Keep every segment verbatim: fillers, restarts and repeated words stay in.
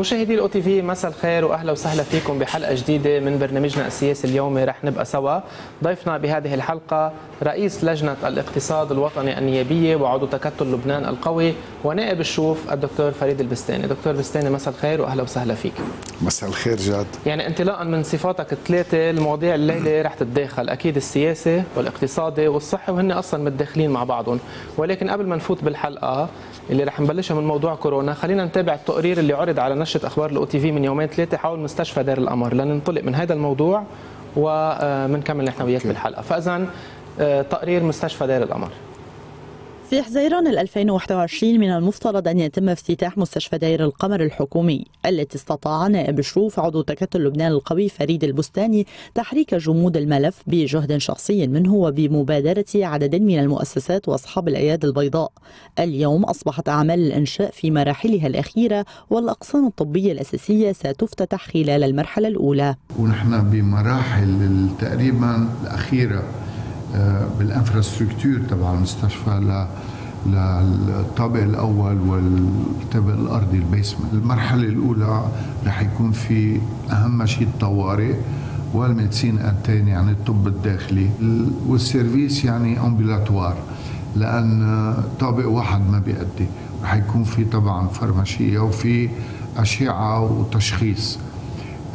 مشاهدي الأو تي في، مساء الخير واهلا وسهلا فيكم بحلقه جديده من برنامجنا السياسي اليومي رح نبقى سوا. ضيفنا بهذه الحلقه رئيس لجنه الاقتصاد الوطني النيابيه وعضو تكتل لبنان القوي ونائب الشوف الدكتور فريد البستاني. دكتور بستاني، مساء الخير واهلا وسهلا فيك. مساء الخير جاد. يعني انطلاقا من صفاتك الثلاثه، المواضيع الليله رح تتداخل اكيد، السياسه والاقتصادي والصحي، وهن اصلا متداخلين مع بعضهم. ولكن قبل ما نفوت بالحلقه اللي رح نبلشها من موضوع كورونا، خلينا نتابع التقرير اللي عرض على نشرة أخبار الأو تي في من يومين ثلاثة حول مستشفى دار القمر، لننطلق من هذا الموضوع ومنكمل نحن وياك بالحلقة. فإذا تقرير مستشفى دار القمر. في حزيران ألفين وواحد وعشرين من المفترض أن يتم افتتاح مستشفى دير القمر الحكومي، التي استطاع نائب الشروف عضو تكتل لبنان القوي فريد البستاني تحريك جمود الملف بجهد شخصي منه وبمبادرة عدد من المؤسسات وأصحاب الأيادي البيضاء. اليوم أصبحت أعمال الإنشاء في مراحلها الأخيرة، والأقسام الطبية الأساسية ستفتتح خلال المرحلة الأولى. ونحن بمراحل تقريبا الأخيرة بالانفراستركتور تبع المستشفى للطابق الاول والطابق الارضي البيسمنت. المرحله الاولى رح يكون في اهم شيء الطوارئ والميديسين انتين، يعني الطب الداخلي والسيرفيس يعني امبولاتوار، لان طابق واحد ما بيأدي. رح يكون في طبعا فارماشيه وفي اشعه وتشخيص.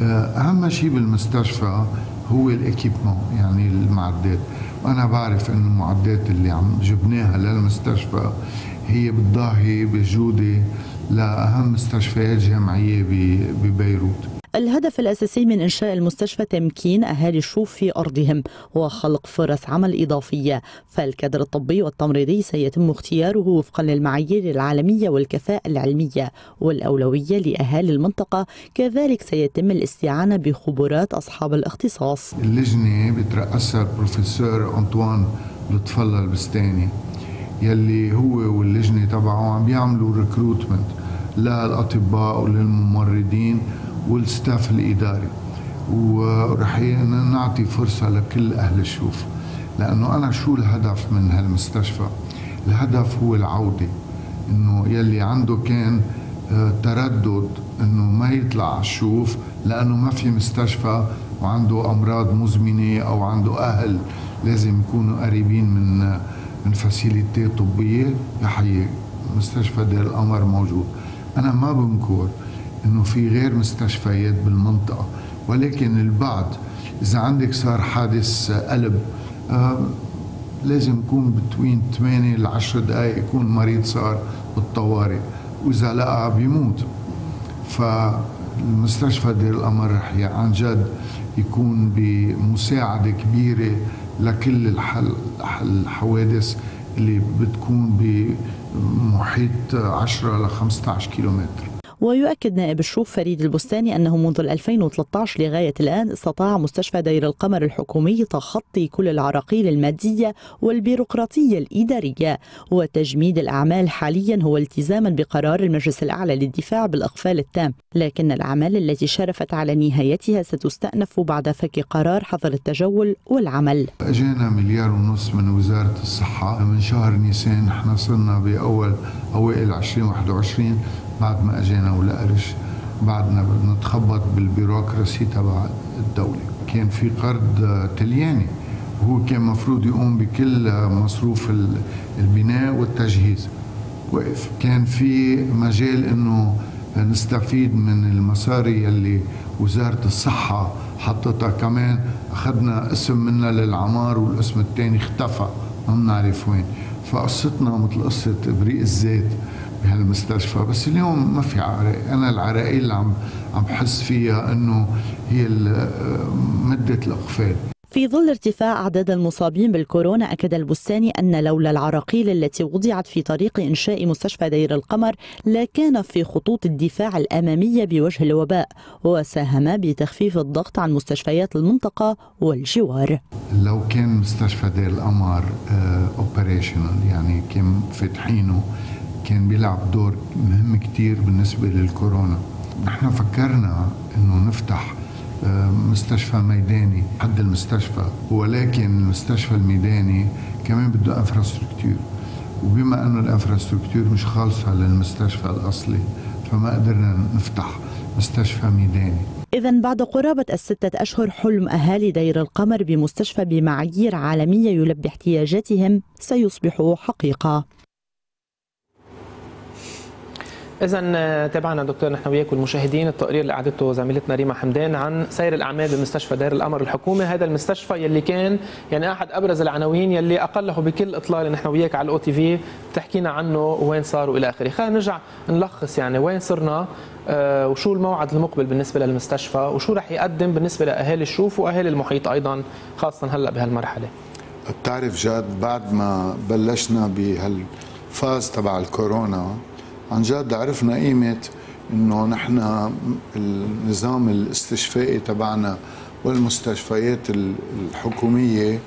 اهم شيء بالمستشفى هو الاكيبمون، يعني المعدات. وانا بعرف انه المعدات اللي عم جبناها للمستشفى هي بتضاهي بجوده لاهم مستشفيات جامعيه ببيروت. الهدف الأساسي من إنشاء المستشفى تمكين أهالي الشوف في أرضهم وخلق فرص عمل إضافية، فالكادر الطبي والتمريضي سيتم اختياره وفقا للمعايير العالمية والكفاءة العلمية والأولوية لأهالي المنطقة. كذلك سيتم الاستعانة بخبرات أصحاب الاختصاص. اللجنة بترأسها البروفيسور أنطوان لطف الله البستاني، يلي هو واللجنة تبعه عم بيعملوا ريكروتمنت للأطباء وللممرضين والستاف الاداري، ورح نعطي فرصه لكل اهل الشوف. لانه انا شو الهدف من هالمستشفى؟ الهدف هو العوده، انه يلي عنده كان تردد انه ما يطلع على الشوف لانه ما في مستشفى وعنده امراض مزمنه او عنده اهل لازم يكونوا قريبين من من فاسيليتي طبيه، يحيي مستشفى دير القمر موجود. انا ما بنكر انه في غير مستشفيات بالمنطقه، ولكن البعض اذا عندك صار حادث قلب آه لازم يكون بتوين ثمانية لعشر دقائق يكون مريض صار بالطوارئ، واذا لقى بيموت. فالمستشفى دير القمر رح عن جد يكون بمساعده كبيره لكل الحل الحوادث اللي بتكون بمحيط عشرة لخمسة عشر كيلومتر. ويؤكد نائب الشوف فريد البستاني أنه منذ ألفين وثلاثة عشر لغاية الآن استطاع مستشفى دير القمر الحكومي تخطي كل العراقيل المادية والبيروقراطية الإدارية، وتجميد الأعمال حاليا هو التزاما بقرار المجلس الأعلى للدفاع بالإقفال التام، لكن الأعمال التي شرفت على نهايتها ستستأنف بعد فك قرار حظر التجول والعمل. أجانا مليار ونص من وزارة الصحة من شهر نيسان، نحن صرنا بأول أوائل ألفين وواحد وعشرين بعد ما اجينا ولا قرش، بعدنا بنتخبط بالبيروقراسي تبع الدوله. كان في قرض تلياني وهو كان مفروض يقوم بكل مصروف البناء والتجهيز، وقف. كان في مجال انه نستفيد من المصاري اللي وزاره الصحه حطتها، كمان اخذنا اسم منها للعمار والاسم الثاني اختفى ما بنعرف وين. فقصتنا مثل قصه ابريق الزيت بهالمستشفى، بس اليوم ما في عراقيل. انا العراقيل اللي عم عم بحس فيها انه هي مده الاقفال. في ظل ارتفاع أعداد المصابين بالكورونا، أكد البستاني أن لولا العراقيل التي وضعت في طريق إنشاء مستشفى دير القمر لكان في خطوط الدفاع الأمامية بوجه الوباء، وساهم بتخفيف الضغط عن مستشفيات المنطقة والجوار. لو كان مستشفى دير القمر اوبريشنال، يعني كان فاتحينه، كان بيلعب دور مهم كتير بالنسبة للكورونا. نحن فكرنا إنه نفتح مستشفى ميداني حد المستشفى، ولكن المستشفى الميداني كمان بده انفراستركتور، وبما انه الانفراستركتور مش خالصه للمستشفى الاصلي فما قدرنا نفتح. مستشفى ميداني. إذن بعد قرابة الستة أشهر حلم أهالي دير القمر بمستشفى بمعايير عالمية يلبي احتياجاتهم سيصبح حقيقة. إذن تابعنا دكتور نحن وياك والمشاهدين التقرير اللي أعدته زميلتنا ريما حمدان عن سير الأعمال بمستشفى دار القمر الحكومي، هذا المستشفى يلي كان يعني أحد أبرز العناوين يلي أقله بكل إطلال نحن وياك على الأو تي في، بتحكينا عنه وين صار وإلى آخره. خلينا نرجع نلخص يعني وين صرنا وشو الموعد المقبل بالنسبة للمستشفى وشو رح يقدم بالنسبة لأهالي الشوف وأهالي المحيط أيضا خاصة هلأ بهالمرحلة. بتعرف جاد بعد ما بلشنا بهالفاز تبع الكورونا عن جد عرفنا قيمة انه نحن النظام الاستشفائي تبعنا والمستشفيات الحكومية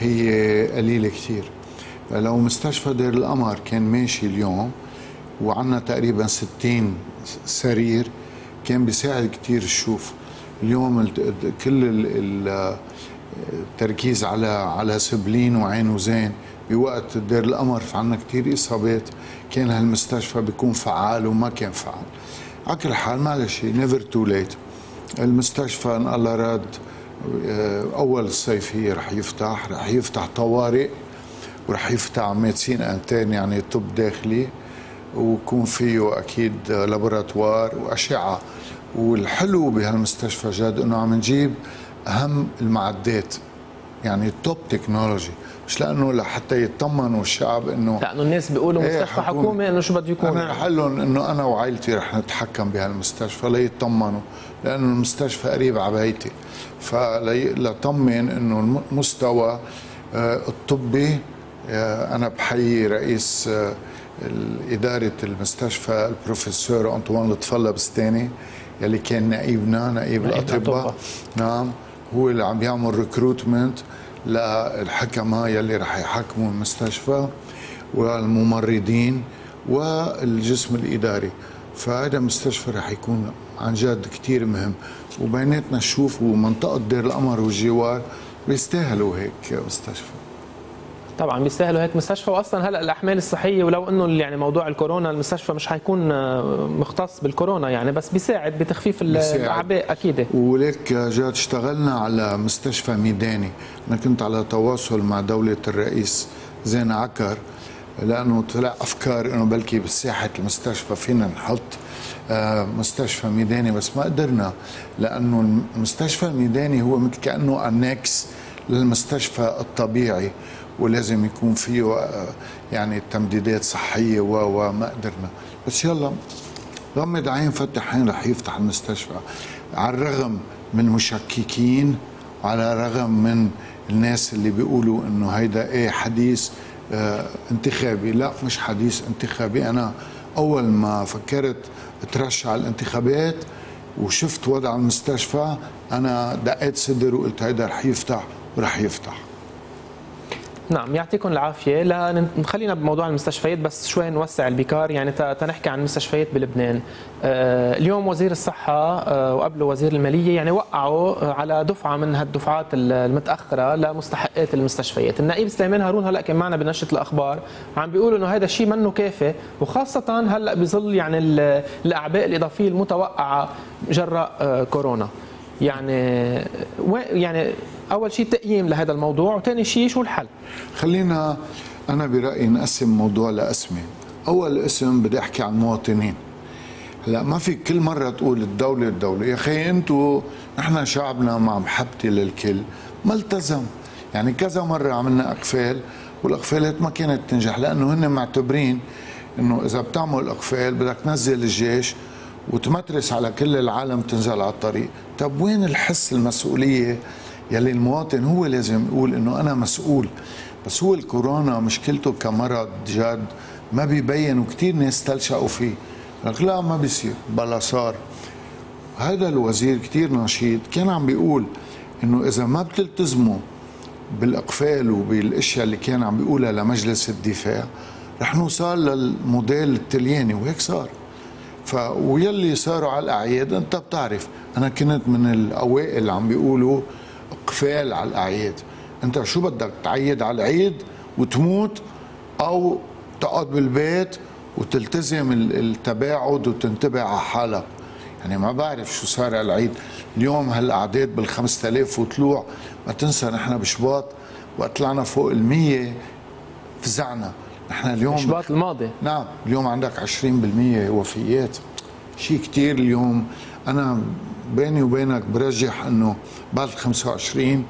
هي قليلة كتير. لو مستشفى دير القمر كان ماشي اليوم وعنا تقريبا ستين سرير كان بيساعد كتير الشوف. اليوم كل التركيز على على سبلين وعين وزين بوقت دير القمر، فعنا كتير اصابات كان هالمستشفى بيكون فعال وما كان فعال. على كل حال معلش نيفر تو ليت. المستشفى ان الله راد اول الصيف هي رح يفتح، رح يفتح طوارئ ورح يفتح ميدسين انترن يعني طب داخلي، ويكون فيه اكيد لابوراتوار واشعه. والحلو بهالمستشفى جاد انه عم نجيب اهم المعدات يعني توب تكنولوجي، مش لانه لحتى يطمنوا الشعب انه لانه الناس بيقولوا مستشفى إيه حكومي انه شو بده يكون. انا رح لهم انه انا وعائلتي رح نتحكم بهالمستشفى ليطمنوا، لانه المستشفى قريب على بيتي، فلطمن انه المستوى الطبي. انا بحيي رئيس اداره المستشفى البروفيسور أنطوان لطف الله البستاني يلي كان نائبنا نائب الاطباء. نعم هو اللي عم يعمل ريكروتمنت للحكمه يلي رح يحكموا المستشفى والممرضين والجسم الاداري، فهذا المستشفى رح يكون عن جد كثير مهم. وبيناتنا نشوف ومنطقه دير القمر والجوار بيستاهلوا هيك مستشفى. طبعا بيستاهلوا هيك مستشفى، واصلا هلا الاحمال الصحيه ولو انه يعني موضوع الكورونا المستشفى مش حيكون مختص بالكورونا يعني، بس بيساعد بتخفيف الاعباء اكيد. ولك جاد اشتغلنا على مستشفى ميداني، انا كنت على تواصل مع دوله الرئيس زين عكر لانه طلع افكار انه بلكي بساحه المستشفى فينا نحط مستشفى ميداني، بس ما قدرنا لانه المستشفى الميداني هو مثل كانه انكس للمستشفى الطبيعي ولازم يكون فيه يعني تمديدات صحيه وما قدرنا. بس يلا غمض عين فتح عين رح يفتح المستشفى، على الرغم من المشككين وعلى الرغم من الناس اللي بيقولوا انه هيدا ايه حديث اه انتخابي. لا مش حديث انتخابي، انا اول ما فكرت اترشح على الانتخابات وشفت وضع المستشفى انا دقيت صدر وقلت هيدا رح يفتح ورح يفتح. نعم يعطيكم العافية. لا نخلينا بموضوع المستشفيات بس شوي نوسع البكار يعني تنحكي عن المستشفيات بلبنان. اليوم وزير الصحة وقبله وزير المالية يعني وقعوا على دفعة من هالدفعات المتأخرة لمستحقات المستشفيات. النائب سليمان هارون هلا كان معنا بنشرة الأخبار عم بيقولوا إنه هذا الشيء منه كافي، وخاصة هلا بظل يعني الأعباء الإضافية المتوقعة جراء كورونا. يعني يعني أول شيء تقييم لهذا الموضوع، وثاني شيء شو الحل؟ خلينا أنا برأيي نقسم موضوع لقسمين. أول قسم بدي أحكي عن مواطنين. هلا ما في كل مرة تقول الدولة الدولة، يا أخي أنتوا نحن شعبنا مع محبتي للكل ما التزم، يعني كذا مرة عملنا أقفال والأقفالات ما كانت تنجح لأنه هن معتبرين إنه إذا بتعمل أقفال بدك تنزل الجيش وتمترس على كل العالم تنزل على الطريق. طب وين الحس المسؤولية يلي المواطن هو لازم يقول انه انا مسؤول؟ بس هو الكورونا مشكلته كمرض جاد ما بيبين وكثير ناس تلشقوا فيه، لك لا ما بيصير بلا صار. هذا الوزير كثير نشيط كان عم بيقول انه اذا ما بتلتزموا بالاقفال وبالاشياء اللي كان عم بيقولها لمجلس الدفاع رح نوصل للموديل الطلياني، وهيك صار. ف ويلي صاروا على الاعياد انت بتعرف انا كنت من الاوائل اللي عم بيقولوا اقفال على الاعياد. انت شو بدك تعيد على العيد وتموت او تقعد بالبيت وتلتزم التباعد وتنتبه على حالك؟ يعني ما بعرف شو صار العيد اليوم، هالاعداد بالخمسة آلاف وطلوع. ما تنسى نحن بشباط وقت طلعنا فوق المية فزعنا. نحن اليوم شباط الماضي نعم، اليوم عندك عشرين بالمية وفيات، شيء كثير. اليوم انا بيني وبينك برجح انه بعد خمسة وعشرين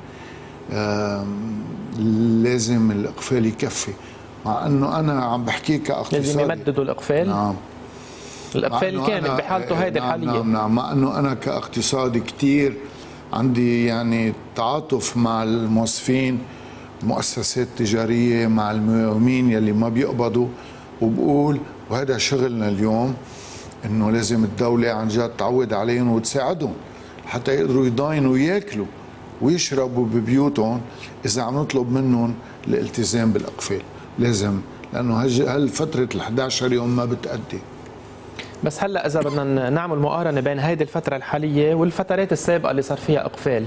لازم الاقفال يكفي، مع انه انا عم بحكي كاقتصادي لازم يمددوا الاقفال. نعم الاقفال كامل بحالته هيدي الحاليه. نعم نعم، مع انه انا كاقتصادي كثير عندي يعني تعاطف مع الموظفين، مؤسسات تجاريه، مع المقاومين يلي ما بيقبضوا، وبقول وهذا شغلنا اليوم انه لازم الدوله عن جد تعود عليهم وتساعدهم حتى يقدروا يضاينوا وياكلوا ويشربوا ببيوتهم. اذا عم نطلب منهم الالتزام بالاقفال لازم، لانه هالفتره ال11 يوم ما بتأدي. بس هلا اذا بدنا نعمل مقارنه بين هيدي الفتره الحاليه والفترات السابقه اللي صار فيها اقفال،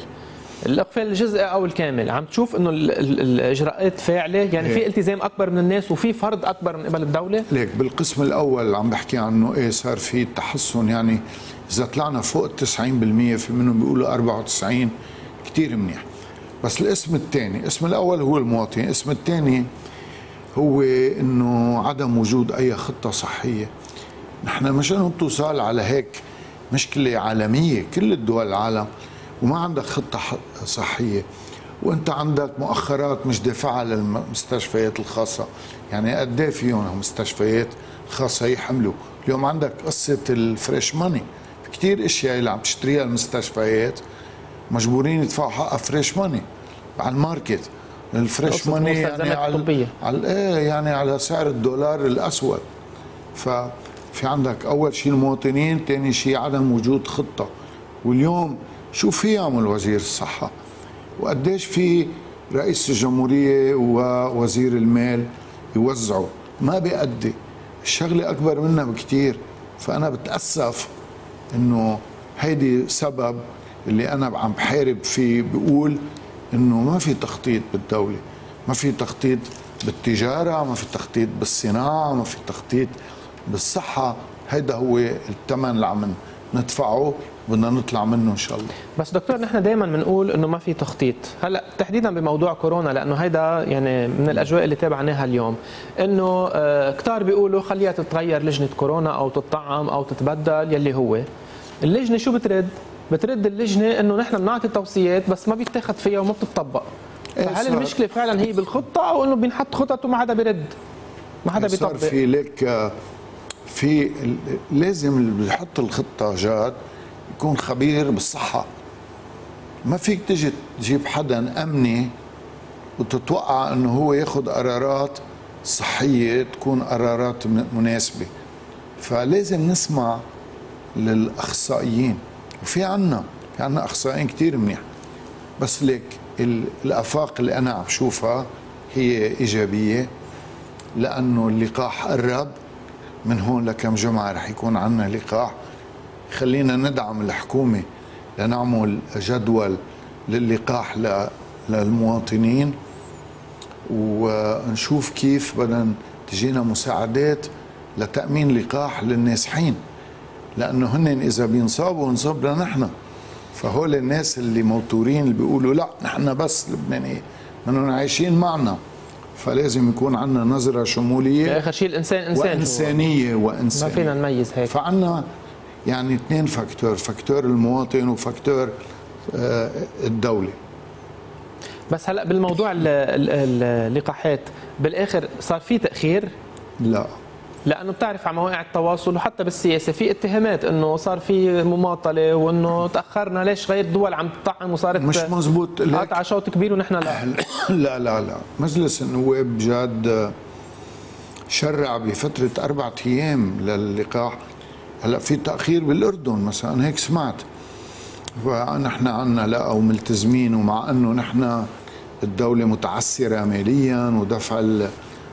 الاقفال الجزئي او الكامل، عم تشوف انه الاجراءات فاعله؟ يعني في التزام اكبر من الناس وفي فرض اكبر من قبل الدوله؟ ليك بالقسم الاول عم بحكي عنه ايه صار في تحسن. يعني اذا طلعنا فوق ال تسعين بالمية في منهم بيقولوا أربعة وتسعين كثير منيح. بس الاسم الثاني، الاسم الاول هو المواطن، الاسم الثاني هو انه عدم وجود اي خطه صحيه. نحن مش انه بتوصل على هيك مشكله عالميه كل الدول العالم وما عندك خطه صحيه، وانت عندك مؤخرات مش دافعه للمستشفيات الخاصه. يعني قد ايه فيهم مستشفيات خاصه يحملوا؟ اليوم عندك قصه الفريش ماني، في كثير اشياء اللي عم تشتريها المستشفيات مجبورين يدفعوا حقها فريش ماني على الماركت. الفريش ماني يعني على, على ايه يعني على سعر الدولار الاسود. ففي عندك اول شيء المواطنين، ثاني شيء عدم وجود خطه. واليوم شو في يعمل وزير الصحه؟ وقديش في رئيس الجمهوريه ووزير المال يوزعوا؟ ما بيأدي. الشغله اكبر منا بكثير. فانا بتاسف انه هيدي سبب اللي انا عم بحارب فيه، بقول انه ما في تخطيط بالدوله، ما في تخطيط بالتجاره، ما في تخطيط بالصناعه، ما في تخطيط بالصحه. هيدا هو الثمن اللي عم ندفعه بدنا نطلع منه ان شاء الله. بس دكتور نحن دائما بنقول انه ما في تخطيط، هلا تحديدا بموضوع كورونا لانه هيدا يعني من الاجواء اللي تابعناها اليوم، انه كتار بيقولوا خليها تتغير لجنه كورونا او تتطعم او تتبدل. يلي هو اللجنه شو بترد؟ بترد اللجنه انه نحن بنعطي توصيات بس ما بيتاخذ فيها وما بتطبق. فهل المشكله فعلا هي بالخطه او انه بينحط خطط وما حدا بيرد؟ ما حدا بيطبق. صار في لك في لازم اللي بيحط الخطه جاد يكون خبير بالصحه. ما فيك تجي تجيب حدا امني وتتوقع انه هو ياخذ قرارات صحيه تكون قرارات مناسبه. فلازم نسمع للاخصائيين، وفي عنا في عنا اخصائيين كثير منيح. بس لك الافاق اللي انا عم بشوفها هي ايجابيه، لانه اللقاح قرب. من هون لكم جمعه رح يكون عنا لقاح. خلينا ندعم الحكومه لنعمل جدول للقاح للمواطنين، ونشوف كيف بدنا تجينا مساعدات لتامين لقاح للنازحين، لانه هن اذا بينصابوا انصابنا نحن. فهول الناس اللي موتورين اللي بيقولوا لا نحن بس لبنانيين منهم عايشين معنا. فلازم يكون عندنا نظره شموليه، اخر شيء الانسان انسان، وانسانيه وانسانيه ما فينا نميز هيك. فعندنا يعني اثنين فاكتور، فاكتور المواطن وفاكتور الدوله. بس هلا بالموضوع اللقاحات بالاخر صار في تاخير؟ لا، لانه بتعرف على مواقع التواصل وحتى بالسياسه في اتهامات انه صار في مماطله وانه تاخرنا. ليش غير الدول عم تطعم وصارت مش مزبوط قطع شوط كبير ونحن لا؟ لا لا لا، مجلس النواب جاد شرع بفتره اربع ايام للقاح. هلا في تاخير بالاردن مثلا هيك سمعت. فنحن عنا لا او ملتزمين، ومع انه نحن الدوله متعسره ماليا ودفع ال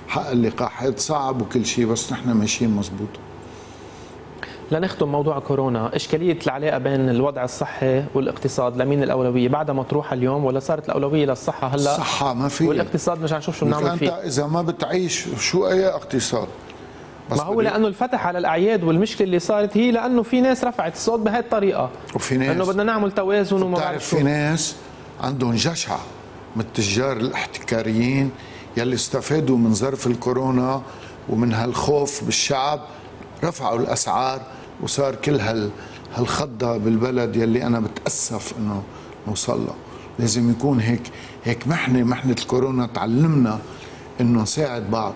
حق اللقاحات صعب وكل شيء، بس نحن ماشيين مزبوط. لنختم موضوع كورونا، إشكالية العلاقة بين الوضع الصحي والاقتصاد، لمين الأولوية؟ بعدها مطروحة اليوم ولا صارت الأولوية للصحة هلا؟ الصحة ما في والاقتصاد مش عم نشوف شو بنعمل فيه. إذا ما بتعيش شو أي اقتصاد؟ ما هو لانه الفتح على الاعياد والمشكله اللي صارت هي لانه في ناس رفعت الصوت بهي الطريقه، وفي ناس انه بدنا نعمل توازن وما بعرف شو. في ناس عندهم جشعه من التجار الاحتكاريين يلي استفادوا من ظرف الكورونا ومن هالخوف بالشعب، رفعوا الاسعار وصار كل هال هالخضه بالبلد يلي انا بتاسف انه نوصل له. لازم يكون هيك هيك محنه، محنه الكورونا تعلمنا انه نساعد بعض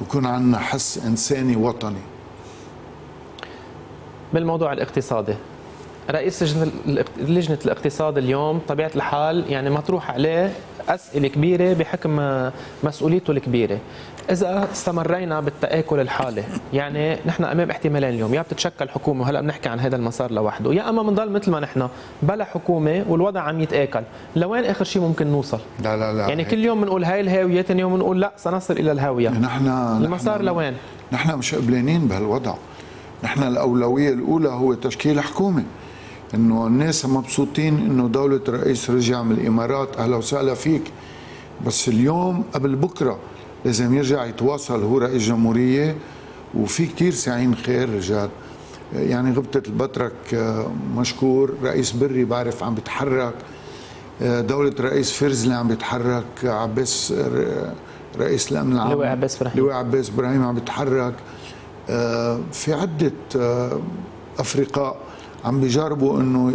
ويكون عندنا حس انساني وطني. بالموضوع الاقتصادي، رئيس لجنه الاقتصاد اليوم طبيعه الحال يعني مطروح عليه اسئله كبيره بحكم مسؤوليته الكبيره. اذا استمرينا بالتاكل الحالي، يعني نحن امام احتمالين اليوم، يا بتتشكل حكومه وهلا بنحكي عن هذا المسار لوحده، يا اما بنضل مثل ما نحن بلا حكومه والوضع عم يتاكل. لوين اخر شيء ممكن نوصل؟ لا لا لا يعني هيك. كل يوم بنقول هاي الهاويه، ثاني يوم بنقول لا سنصل الى الهاويه. نحن المسار نحن لوين؟ نحن مش قبلانين بهالوضع. نحن الاولويه الاولى هو تشكيل حكومه. انه الناس مبسوطين انه دوله الرئيس رجع من الامارات، اهلا وسهلا فيك، بس اليوم قبل بكره لازم يرجع يتواصل هو رئيس جمهوريه، وفي كثير ساعين خير رجال. يعني غبطه البطرك مشكور، رئيس بري بعرف عم بيتحرك، دوله رئيس فرزلي عم بيتحرك، عباس رئيس الامن العام لواء عباس ابراهيم لواء عباس ابراهيم عم بيتحرك، في عده افرقاء عم بيجربوا انه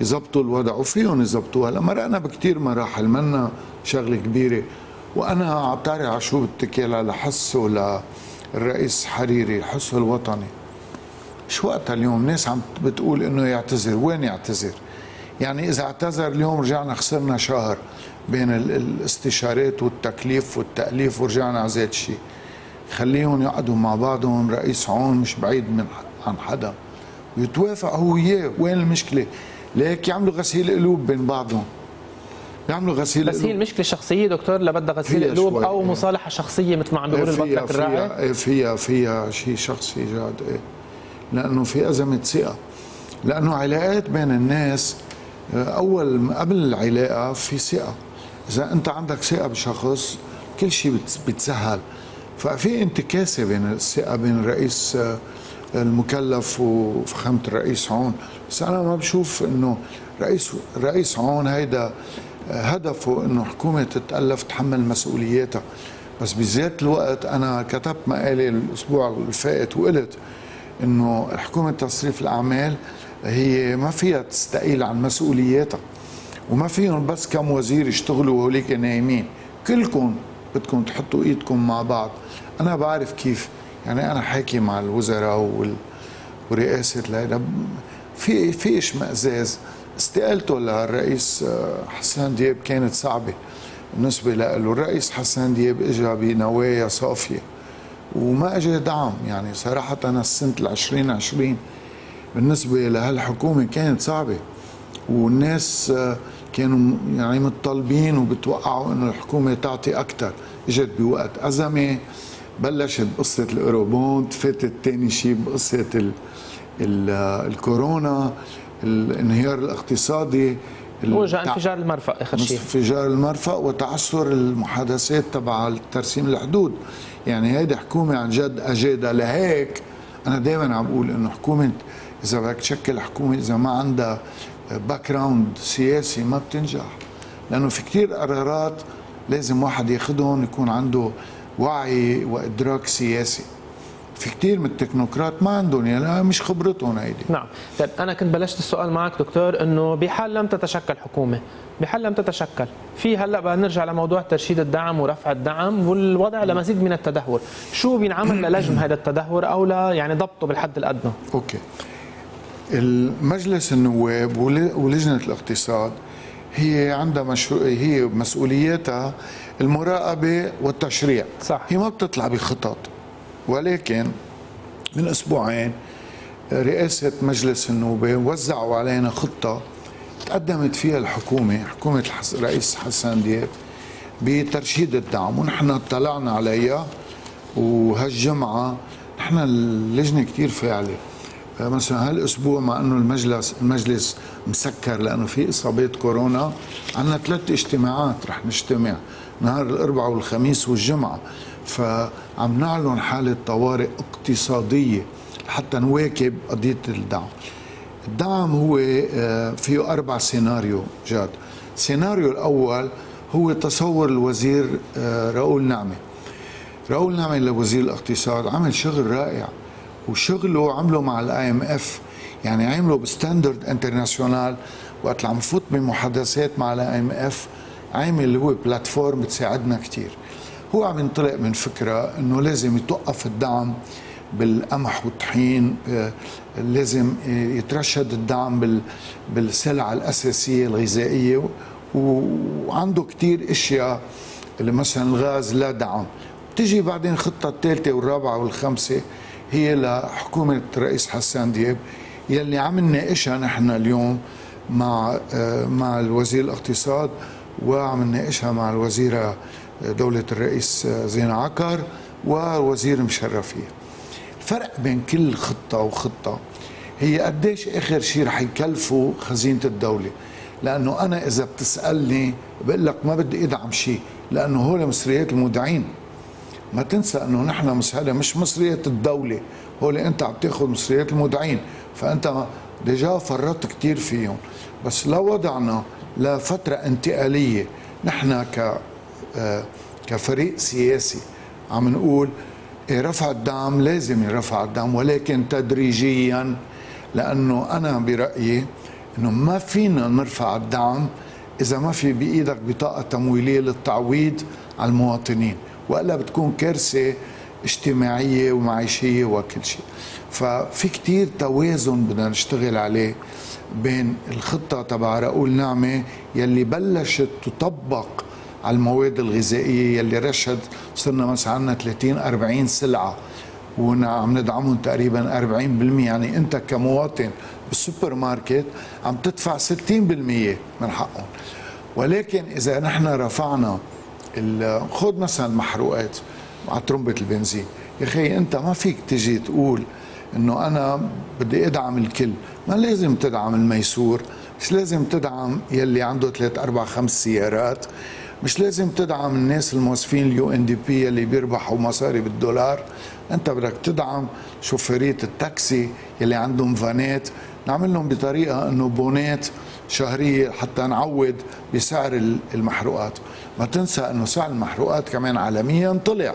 يضبطوا الوضع وفيهم يضبطوها. هلا مرقنا بكثير مراحل، منا شغله كبيره، وانا اعترض على شو بتكل على حسه للرئيس حريري، حسه الوطني. شو وقتها اليوم ناس عم بتقول انه يعتذر، وين يعتذر؟ يعني اذا اعتذر اليوم رجعنا خسرنا شهر بين الاستشارات والتكليف والتاليف ورجعنا على ذات الشيء. خليهم يقعدوا مع بعضهم، رئيس عون مش بعيد من عن حدا، يتوافق هو وياه، وين المشكله؟ ليك يعملوا غسيل قلوب بين بعضهم، يعملوا غسيل بس قلوب. هي المشكله شخصيه دكتور، لا بدها غسيل قلوب او إيه. مصالحه شخصيه مثل ما عم بيقول البطرك الراعي. إيه فيها فيها شيء شخصي جاد، إيه. لانه في ازمه ثقه، لانه علاقات بين الناس اول قبل العلاقه في ثقه. اذا انت عندك ثقه بشخص كل شيء بتسهل، ففي انتكاسه بين الثقه بين الرئيس المكلف وفخامة الرئيس عون. بس أنا ما بشوف إنه رئيس رئيس عون هيدا هدفه إنه حكومة تتألف تحمل مسؤولياتها، بس بذات الوقت أنا كتبت مقالة الأسبوع الفائت وقلت إنه حكومة تصريف الأعمال هي ما فيها تستقيل عن مسؤولياتها، وما فيهم بس كم وزير يشتغلوا وهوليك نايمين، كلكم بدكم تحطوا إيدكم مع بعض. أنا بعرف كيف، يعني أنا حاكي مع الوزراء ورئاسة لهيدا، في في اشمئزاز. استقالته للرئيس حسان دياب كانت صعبة بالنسبة له، الرئيس حسان دياب إجا بنوايا صافية وما إجا دعم. يعني صراحة أنا السنة عشرين عشرين بالنسبة لهالحكومة كانت صعبة، والناس كانوا يعني متطلبين وبتوقعوا إنه الحكومة تعطي أكثر. إجت بوقت أزمة، بلشت بقصة الأوروبوند، فاتت تاني شيء بقصة ال ال الكورونا، الانهيار الاقتصادي، وجاء انفجار المرفأ آخر شيء، انفجار المرفأ وتعثر المحادثات تبع ترسيم الحدود. يعني هيدي حكومة عن جد أجادة. لهيك أنا دائما عم بقول إنه حكومة إذا بدك تشكل حكومة إذا ما عندها باك جراوند سياسي ما بتنجح، لأنه في كثير قرارات لازم واحد ياخذهم يكون عنده وعي وادراك سياسي. في كثير من التكنوقراط ما عندهم، يعني مش خبرتهم هيدي. نعم، طيب انا كنت بلشت السؤال معك دكتور انه بحال لم تتشكل حكومه، بحال لم تتشكل، في هلا بدنا نرجع لموضوع ترشيد الدعم ورفع الدعم والوضع لمزيد من التدهور، شو بينعمل للجم هذا التدهور او لا يعني ضبطه بالحد الادنى؟ اوكي. المجلس النواب ولجنه الاقتصاد هي عندها مشروع، هي مسؤوليتها المراقبة والتشريع، صح. هي ما بتطلع بخطط، ولكن من أسبوعين رئاسة مجلس النواب وزعوا علينا خطة تقدمت فيها الحكومة، حكومة الرئيس حسان دياب، بترشيد الدعم، ونحن اطلعنا عليها. وهالجمعة نحن اللجنة كتير فاعلة، مثلا هالاسبوع مع انه المجلس المجلس مسكر لانه في اصابه كورونا، عندنا ثلاث اجتماعات رح نجتمع نهار الاربعاء والخميس والجمعه، فعم نعلن حاله طوارئ اقتصاديه حتى نواكب قضيه الدعم. الدعم هو فيه اربع سيناريو جاد. السيناريو الاول هو تصور الوزير راؤول نعمه. راؤول نعمه اللي وزير الاقتصاد عمل شغل رائع، وشغله عمله مع الاي ام اف، يعني عمله بستاندرد انترناسيونال وقت اللي عم فوت بمحادثات مع الاي ام اف، عامل هو بلاتفورم بتساعدنا كثير. هو عم ينطلق من فكره انه لازم يتوقف الدعم بالقمح والطحين، لازم يترشد الدعم بالسلع الاساسيه الغذائيه، وعنده كثير اشياء اللي مثلا الغاز لا دعم. بتجي بعدين الخطه الثالثه والرابعه والخامسه هي لحكومه الرئيس حسان دياب يلي عم نناقشها نحن اليوم مع مع الوزير الاقتصاد، وعم نناقشها مع الوزيره دوله الرئيس زين عكر ووزير مشرفيه. الفرق بين كل خطه وخطه هي قديش اخر شيء رح يكلفوا خزينه الدوله، لانه انا اذا بتسالني بقول لك ما بدي ادعم شيء لانه هول مصريات المودعين. ما تنسى انه نحن مساعده مش مصريات الدوله، هول انت عم تاخذ مصريات المودعين، فانت ديجا فرطت كثير فيهم. بس لو وضعنا لفتره انتقاليه نحن ك كفريق سياسي عم نقول رفع الدعم، لازم يرفع الدعم ولكن تدريجيا، لانه انا برايي انه ما فينا نرفع الدعم اذا ما في بايدك بطاقه تمويليه للتعويض على المواطنين، والا بتكون كارثه اجتماعيه ومعيشيه وكل شيء. ففي كثير توازن بدنا نشتغل عليه بين الخطه تبع راؤول نعمه يلي بلشت تطبق على المواد الغذائيه يلي رشد، صرنا مثلا عندنا ثلاثين أربعين سلعه وعم ندعمهم تقريبا أربعين بالمئة، يعني انت كمواطن بالسوبر ماركت عم تدفع ستين بالمئة من حقهم. ولكن اذا نحن رفعنا خذ مثلا المحروقات على طرمبه البنزين، يا اخي انت ما فيك تجي تقول انه انا بدي ادعم الكل، ما لازم تدعم الميسور، مش لازم تدعم يلي عنده ثلاث أربع خمس سيارات، مش لازم تدعم الناس الموظفين اليو ان دي بي اللي بيربحوا مصاري بالدولار، انت بدك تدعم شوفيريه التاكسي اللي عندهم فانات، نعمل لهم بطريقه انه بونات شهريه حتى نعوض بسعر المحروقات. ما تنسى انه سعر المحروقات كمان عالميا طلع،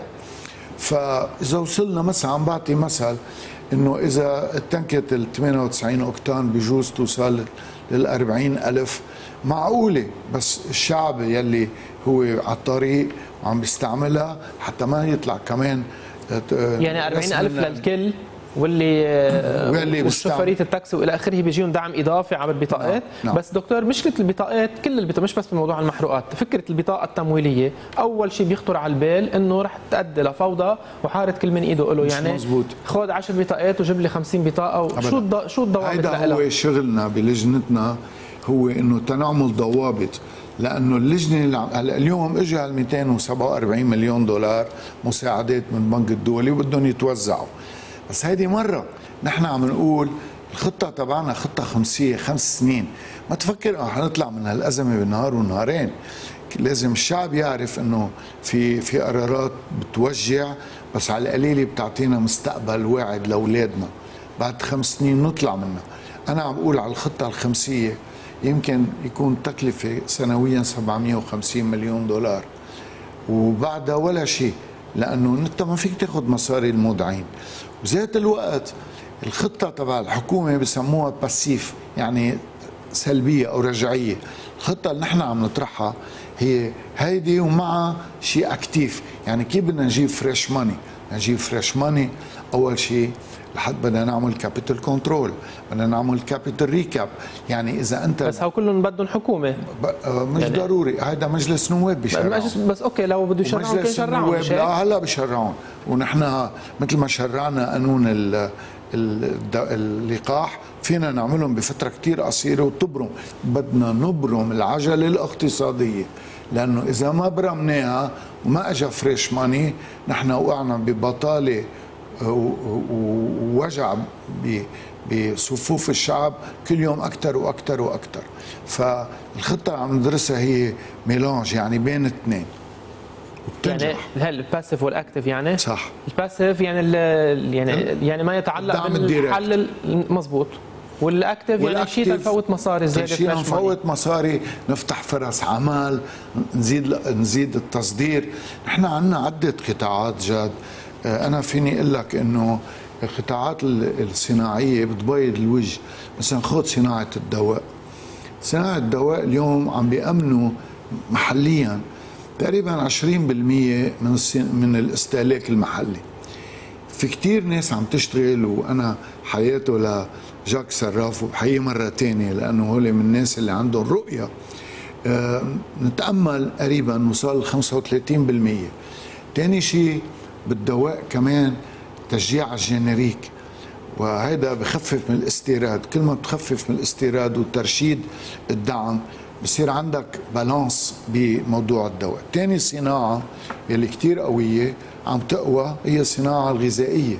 فاذا وصلنا مثلا، عم بعطي مثل انه اذا التنكه ال ثمانية وتسعين اوكتان بجوز توصل لل أربعين ألف، معقوله، بس الشعب يلي هو على الطريق وعم بيستعملها حتى ما يطلع كمان يعني أربعين ألف للكل، واللي واللي شوفيريه التاكسي والى اخره بيجيهم دعم اضافي عبر البطاقات. نعم. بس دكتور، مشكله البطاقات، كل البطاقات مش بس بموضوع المحروقات، فكره البطاقه التمويليه اول شيء بيخطر على البال انه رح تؤدي لفوضى وحاره كل من ايده له، يعني مزبوط. خذ عشر بطاقات وجيب لي خمسين بطاقه وشو شو الضوابط لها؟ هيدا هو شغلنا بلجنتنا، هو انه تنعمل ضوابط، لانه اللجنه اليوم اجى على مئتين وسبعة وأربعين مليون دولار مساعدات من البنك الدولي وبدهم يتوزعوا. بس هيدي مره نحن عم نقول الخطه تبعنا خطه خمسيه خمس سنين، ما تفكر انه حنطلع من هالازمه بنهار ونهارين. لازم الشعب يعرف انه في في قرارات بتوجع بس على القليله بتعطينا مستقبل واعد لاولادنا، بعد خمس سنين نطلع منها. انا عم بقول على الخطه الخمسيه يمكن يكون تكلفه سنويا سبعمئة وخمسين مليون دولار وبعدها ولا شيء، لانه انت ما فيك تاخذ مصاري المودعين. بذات الوقت الخطه تبع الحكومه بسموها باسيف، يعني سلبيه او رجعيه. الخطه اللي نحن عم نطرحها هي هيدي ومعها شيء اكتيف، يعني كيف بدنا نجيب فريش ماني؟ نجيب فريش ماني اول شيء لحد بدنا نعمل كابيتال كنترول، بدنا نعمل كابيتال ريكاب، يعني اذا انت بس هو كلهم بدهم حكومه مش يعني ضروري، هيدا مجلس نواب بشرعون بس اوكي، لو بده يشرعون كان شرعون، لا هلا بشرعون، ونحن مثل ما شرعنا قانون اللقاح فينا نعملهم بفتره كثير قصيره وتبرم، بدنا نبرم العجله الاقتصاديه، لانه اذا ما برمناها وما اجى فريش ماني نحن وقعنا ببطاله ووجع بصفوف الشعب كل يوم أكتر وأكتر وأكتر. فالخطة عم ندرسها هي ميلانج يعني بين الاثنين. يعني هل الباسيف والاكتف يعني؟ صح. الباسيف يعني يعني يعني ما يتعلق بالحل المضبوط، والاكتف يعني شيء نفوت مصاري زياده، شيء نفوت مصاري، نفتح فرص عمل، نزيد نزيد التصدير. نحن عندنا عده قطاعات جاد، انا فيني اقول لك انه القطاعات الصناعيه بتبيض الوجه. مثلا خذ صناعه الدواء، صناعه الدواء اليوم عم بيامنوا محليا تقريبا عشرين بالمئة من من الاستهلاك المحلي. في كثير ناس عم تشتغل، وانا حياته لجاك سراف وبحييه مره ثانيه لانه هو من الناس اللي عندهم رؤيه. أه نتامل قريبا نوصل خمسة وثلاثين بالمئة. ثاني شيء بالدواء كمان تشجيع على الجينيريك، وهذا بخفف من الاستيراد. كل ما بتخفف من الاستيراد وترشيد الدعم بصير عندك بالانس بموضوع الدواء. ثاني صناعة يلي كتير قوية عم تقوى هي الصناعة الغذائية،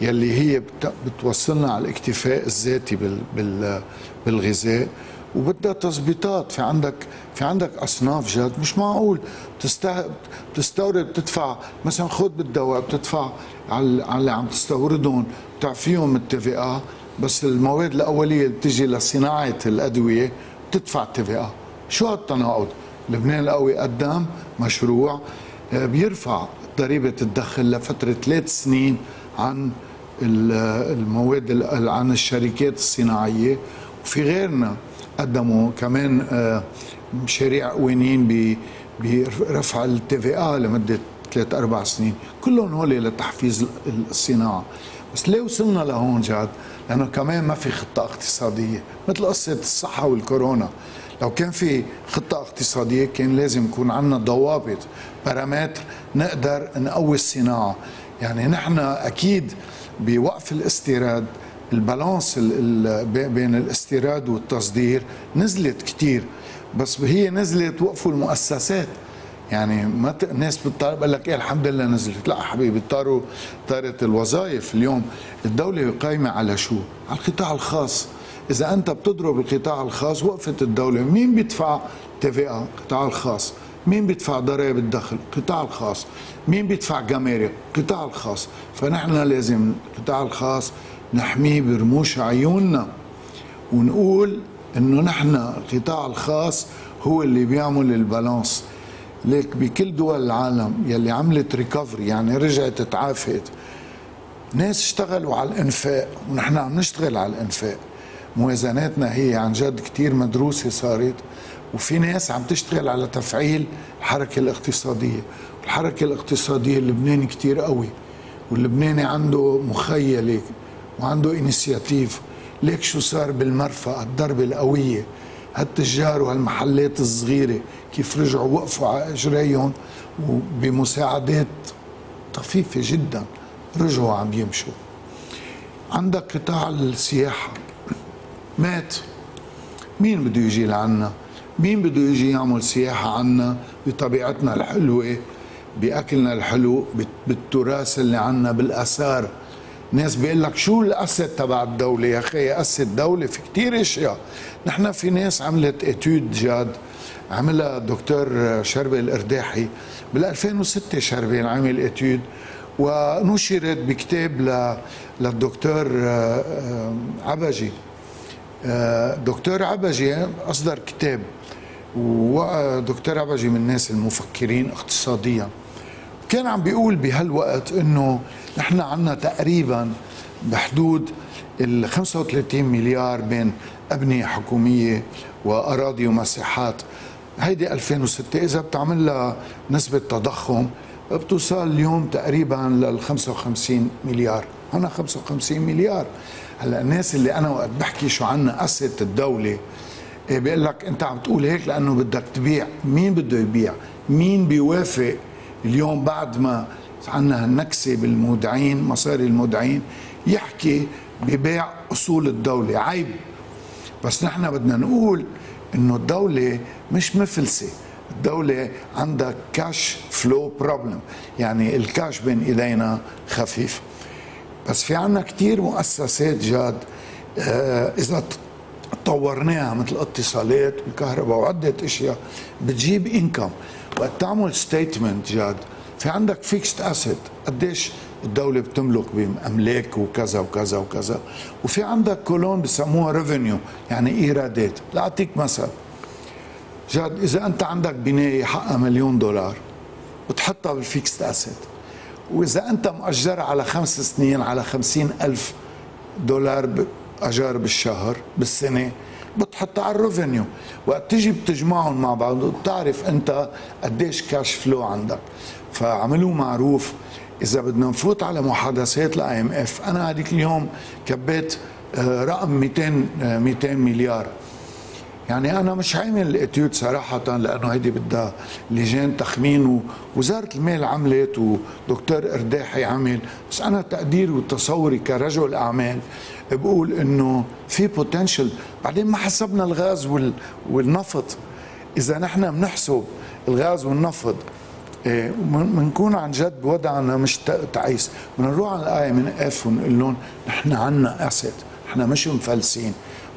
يلي هي بتوصلنا على الاكتفاء الذاتي بالغذاء، وبدها تظبيطات. في عندك في عندك أصناف جد مش معقول بتستورد، بتدفع مثلا خذ بالدواء بتدفع على على اللي عم تستوردهم بتعفيهم التي في إيه، بس المواد الأولية اللي بتجي لصناعة الأدوية تدفع التي في إيه. شو هالتناقض؟ لبنان القوي قدم مشروع بيرفع ضريبة الدخل لفترة ثلاث سنين عن المواد عن الشركات الصناعية، وفي غيرنا قدموا كمان مشاريع قوانين برفع التي في إيه لمدة ثلاث أربع سنين، كلهم هول لتحفيز الصناعة. بس ليه وصلنا لهون جاد؟ لأنه كمان ما في خطة اقتصادية، مثل قصة الصحة والكورونا. لو كان في خطة اقتصادية كان لازم يكون عندنا ضوابط، بارامتر نقدر نقوي الصناعة. يعني نحن أكيد بوقف الاستيراد البالانس بين الاستيراد والتصدير نزلت كتير، بس هي نزلت وقفوا المؤسسات. يعني ما الناس بتطالب قال لك ايه الحمد لله نزلت، لا حبيبي طاروا طارت الوظائف. اليوم الدولة قايمة على شو؟ على القطاع الخاص. إذا أنت بتضرب القطاع الخاص وقفت الدولة، مين بيدفع تي في إيه؟ القطاع الخاص. مين بيدفع ضرائب الدخل؟ القطاع الخاص. مين بيدفع جمارك؟ القطاع الخاص. فنحن لازم القطاع الخاص نحميه برموش عيوننا، ونقول إنه نحن القطاع الخاص هو اللي بيعمل البالانس. ليك بكل دول العالم يلي عملت ريكفري يعني رجعت تعافت، ناس اشتغلوا على الانفاق، ونحن عم نشتغل على الانفاق. موازناتنا هي عن جد كتير مدروسه صارت، وفي ناس عم تشتغل على تفعيل الحركه الاقتصاديه. الحركه الاقتصاديه اللبناني كتير قوي، واللبناني عنده مخيله وعنده انيشياتيف. ليك شو صار بالمرفأ؟ الضربه القويه، هالتجار وهالمحلات الصغيره كيف رجعوا وقفوا على اجريهم، وبمساعدات طفيفه جدا رجعوا عم يمشوا. عندك قطاع السياحه مات، مين بده يجي لعنا؟ مين بده يجي يعمل سياحه عنا بطبيعتنا الحلوه، باكلنا الحلو، بالتراث اللي عنا، بالاثار؟ ناس بيقول لك شو الاسد تبع الدوله؟ يا اخي اسد الدوله في كثير اشياء. نحن في ناس عملت اتيود جاد عملها الدكتور شربل القرداحي بال ألفين وستة. شربل عمل اتيود ونشرت بكتاب للدكتور عبجي. دكتور عبجي اصدر كتاب، ودكتور عبجي من الناس المفكرين اقتصاديا، كان عم بيقول بهالوقت انه نحن عندنا تقريبا بحدود ال خمسة وثلاثين مليار بين ابنيه حكوميه واراضي ومساحات. هيدي ألفين وستة، اذا بتعمل لها نسبه تضخم بتوصل اليوم تقريبا لل خمسة وخمسين مليار. هنا خمسة وخمسين مليار. هلا الناس اللي انا وقت بحكي شو عنا اسيت الدوله بيقول لك انت عم تقول هيك لانه بدك تبيع. مين بده يبيع؟ مين بيوافق اليوم بعد ما عندنا هالنكسه بالمودعين مصاري المودعين يحكي ببيع اصول الدوله؟ عيب. بس نحن بدنا نقول انه الدوله مش مفلسه، الدوله عندها كاش فلو بروبلم، يعني الكاش بين ايدينا خفيف. بس في عنا كتير مؤسسات جاد إذا طورناها مثل اتصالات وكهرباء وعدة أشياء بتجيب إنكم. وقت تعمل ستيتمنت جاد في عندك فيكست أسيت، قديش الدولة بتملك بأملاك وكذا وكذا وكذا، وفي عندك كولون بسموها ريفينيو يعني إيرادات. لأعطيك مثل جاد، إذا أنت عندك بناية حقها مليون دولار وتحطها بالفيكست أسيت، وإذا أنت مؤجرها على خمس سنين على خمسين ألف دولار أجار بالشهر بالسنة بتحطها على الريفينيو، وقت تيجي بتجمعهم مع بعض بتعرف أنت قديش كاش فلو عندك. فعملوا معروف. إذا بدنا نفوت على محادثات الاي ام اف، أنا هذيك اليوم كبيت رقم مئتين مليار. يعني أنا مش عامل الاتيود صراحة، لأنه هيدي بدها لجان تخمين ووزارة المال عملت ودكتور قرداحي عمل، بس أنا تقديري وتصوري كرجل أعمال بقول إنه في بوتنشل. بعدين ما حسبنا الغاز والنفط. إذا نحن بنحسب الغاز والنفط بنكون عن جد وضعنا مش تعيس. بدنا نروح على الاي ام اف ونقول لهم نحن عنا اسيت، نحن مش مفلسين،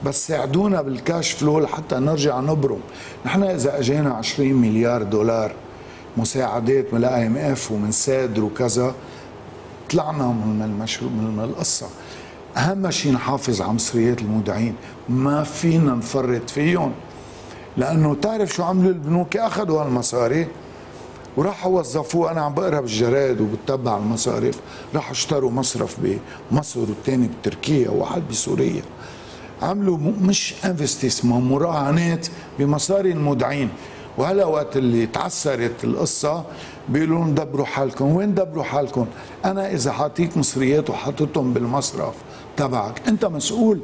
بس ساعدونا بالكاش فلو لحتى نرجع نبرم. نحن اذا اجينا عشرين مليار دولار مساعدات من الاي ام اف ومن سادر وكذا طلعنا من المشروع من القصه. اهم شيء نحافظ على مصريات المودعين، ما فينا نفرط فيهم، لانه تعرف شو عملوا البنوك؟ اخذوا هالمصاري وراحوا وظفوه. انا عم بقرا بالجرايد وبتبع المصارف، راحوا اشتروا مصرف بمصر والثاني بتركيا وواحد بسوريا. عملوا مش انفستيسمون، مراهنات بمصاري المودعين. وهلا وقت اللي تعسرت القصه بيقولوا دبروا حالكم. وين دبروا حالكم؟ انا اذا حاطيك مصريات وحاطتهم بالمصرف تبعك، انت مسؤول.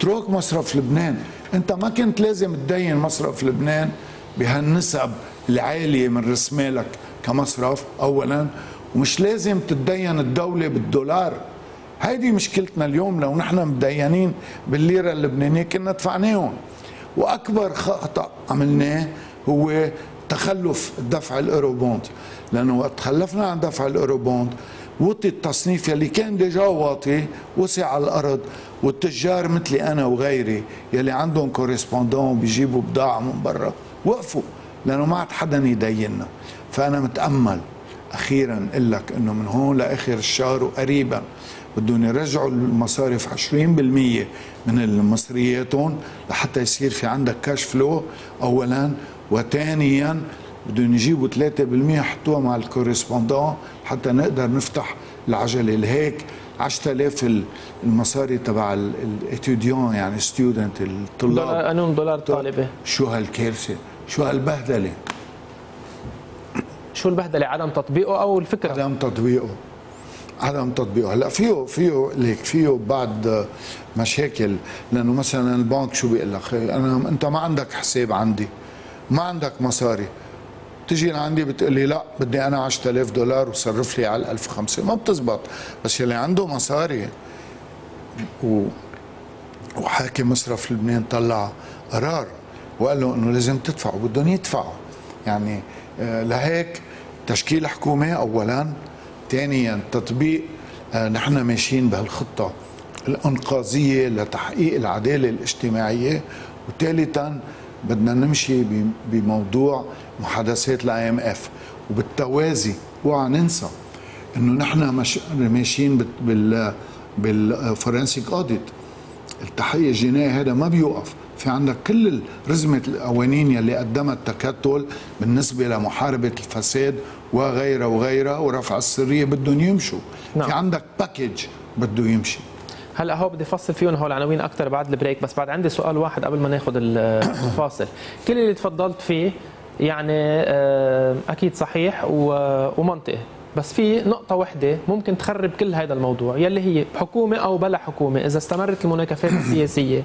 تروك مصرف لبنان، انت ما كنت لازم تدين مصرف لبنان بهالنسب العالية من راس مالك كمصرف أولا، ومش لازم تتدين الدولة بالدولار. هيدي مشكلتنا اليوم. لو نحن مدينين بالليرة اللبنانية كنا دفعناهم. وأكبر خطأ عملناه هو تخلف دفع الأوروبوند، لأنه وقت تخلفنا عن دفع الأوروبوند وطي التصنيف يلي كان ديجا واطي وسع على الأرض، والتجار مثلي أنا وغيري يلي عندهم كوريسبوندون بيجيبوا بضاعة من برا وقفوا، لأنه ما عاد حدا يديننا. فأنا متأمل أخيراً لك أنه من هون لآخر الشهر وقريباً بدهم يرجعوا المصارف عشرين بالمئة من مصرياتهم لحتى يصير في عندك كاش فلو أولاً، وثانياً بدهم يجيبوا ثلاثة بالمئة يحطوها مع الكوريسبوندون حتى نقدر نفتح العجلة. لهيك عشرة آلاف المصاري تبع الاتيديون يعني ستودنت الطلاب، قانون دولار طالبة. شو هالكارثة؟ شو هالبهدله؟ شو البهدله؟ عدم تطبيقه او الفكره؟ عدم تطبيقه، عدم تطبيقه. هلا فيه فيه ليك فيه بعض مشاكل، لانه مثلا البنك شو بيقول لك؟ انا انت ما عندك حساب عندي، ما عندك مصاري، تجي لعندي بتقول لي لا بدي انا عشرة آلاف دولار وصرف لي على ألف وخمسين، ما بتزبط. بس يلي عنده مصاري و... وحاكم مصرف لبنان طلع قرار وقال له انه لازم تدفعوا، بدهم يدفعوا. يعني لهيك تشكيل حكومه اولا، ثانيا تطبيق. نحن ماشيين بهالخطه الانقاذيه لتحقيق العداله الاجتماعيه، وثالثا بدنا نمشي بموضوع محادثات الاي ام اف. وبالتوازي اوعى ننسى انه نحن ماشيين بال بالفورنسيك اوديت، التحقيق الجنائي هذا ما بيوقف. في عندك كل رزمة القوانين يلي قدمها التكتل بالنسبة لمحاربة الفساد وغيره وغيره ورفع السرية بدهم يمشوا. نعم. في عندك باكج بده يمشي. هلا هو بدي فصل فيهم هول العناوين أكثر بعد البريك، بس بعد عندي سؤال واحد قبل ما ناخذ الفاصل. كل اللي تفضلت فيه يعني أكيد صحيح ومنطقي، بس في نقطة واحدة ممكن تخرب كل هذا الموضوع يلي هي بحكومة أو بلا حكومة. إذا استمرت المناكفات السياسية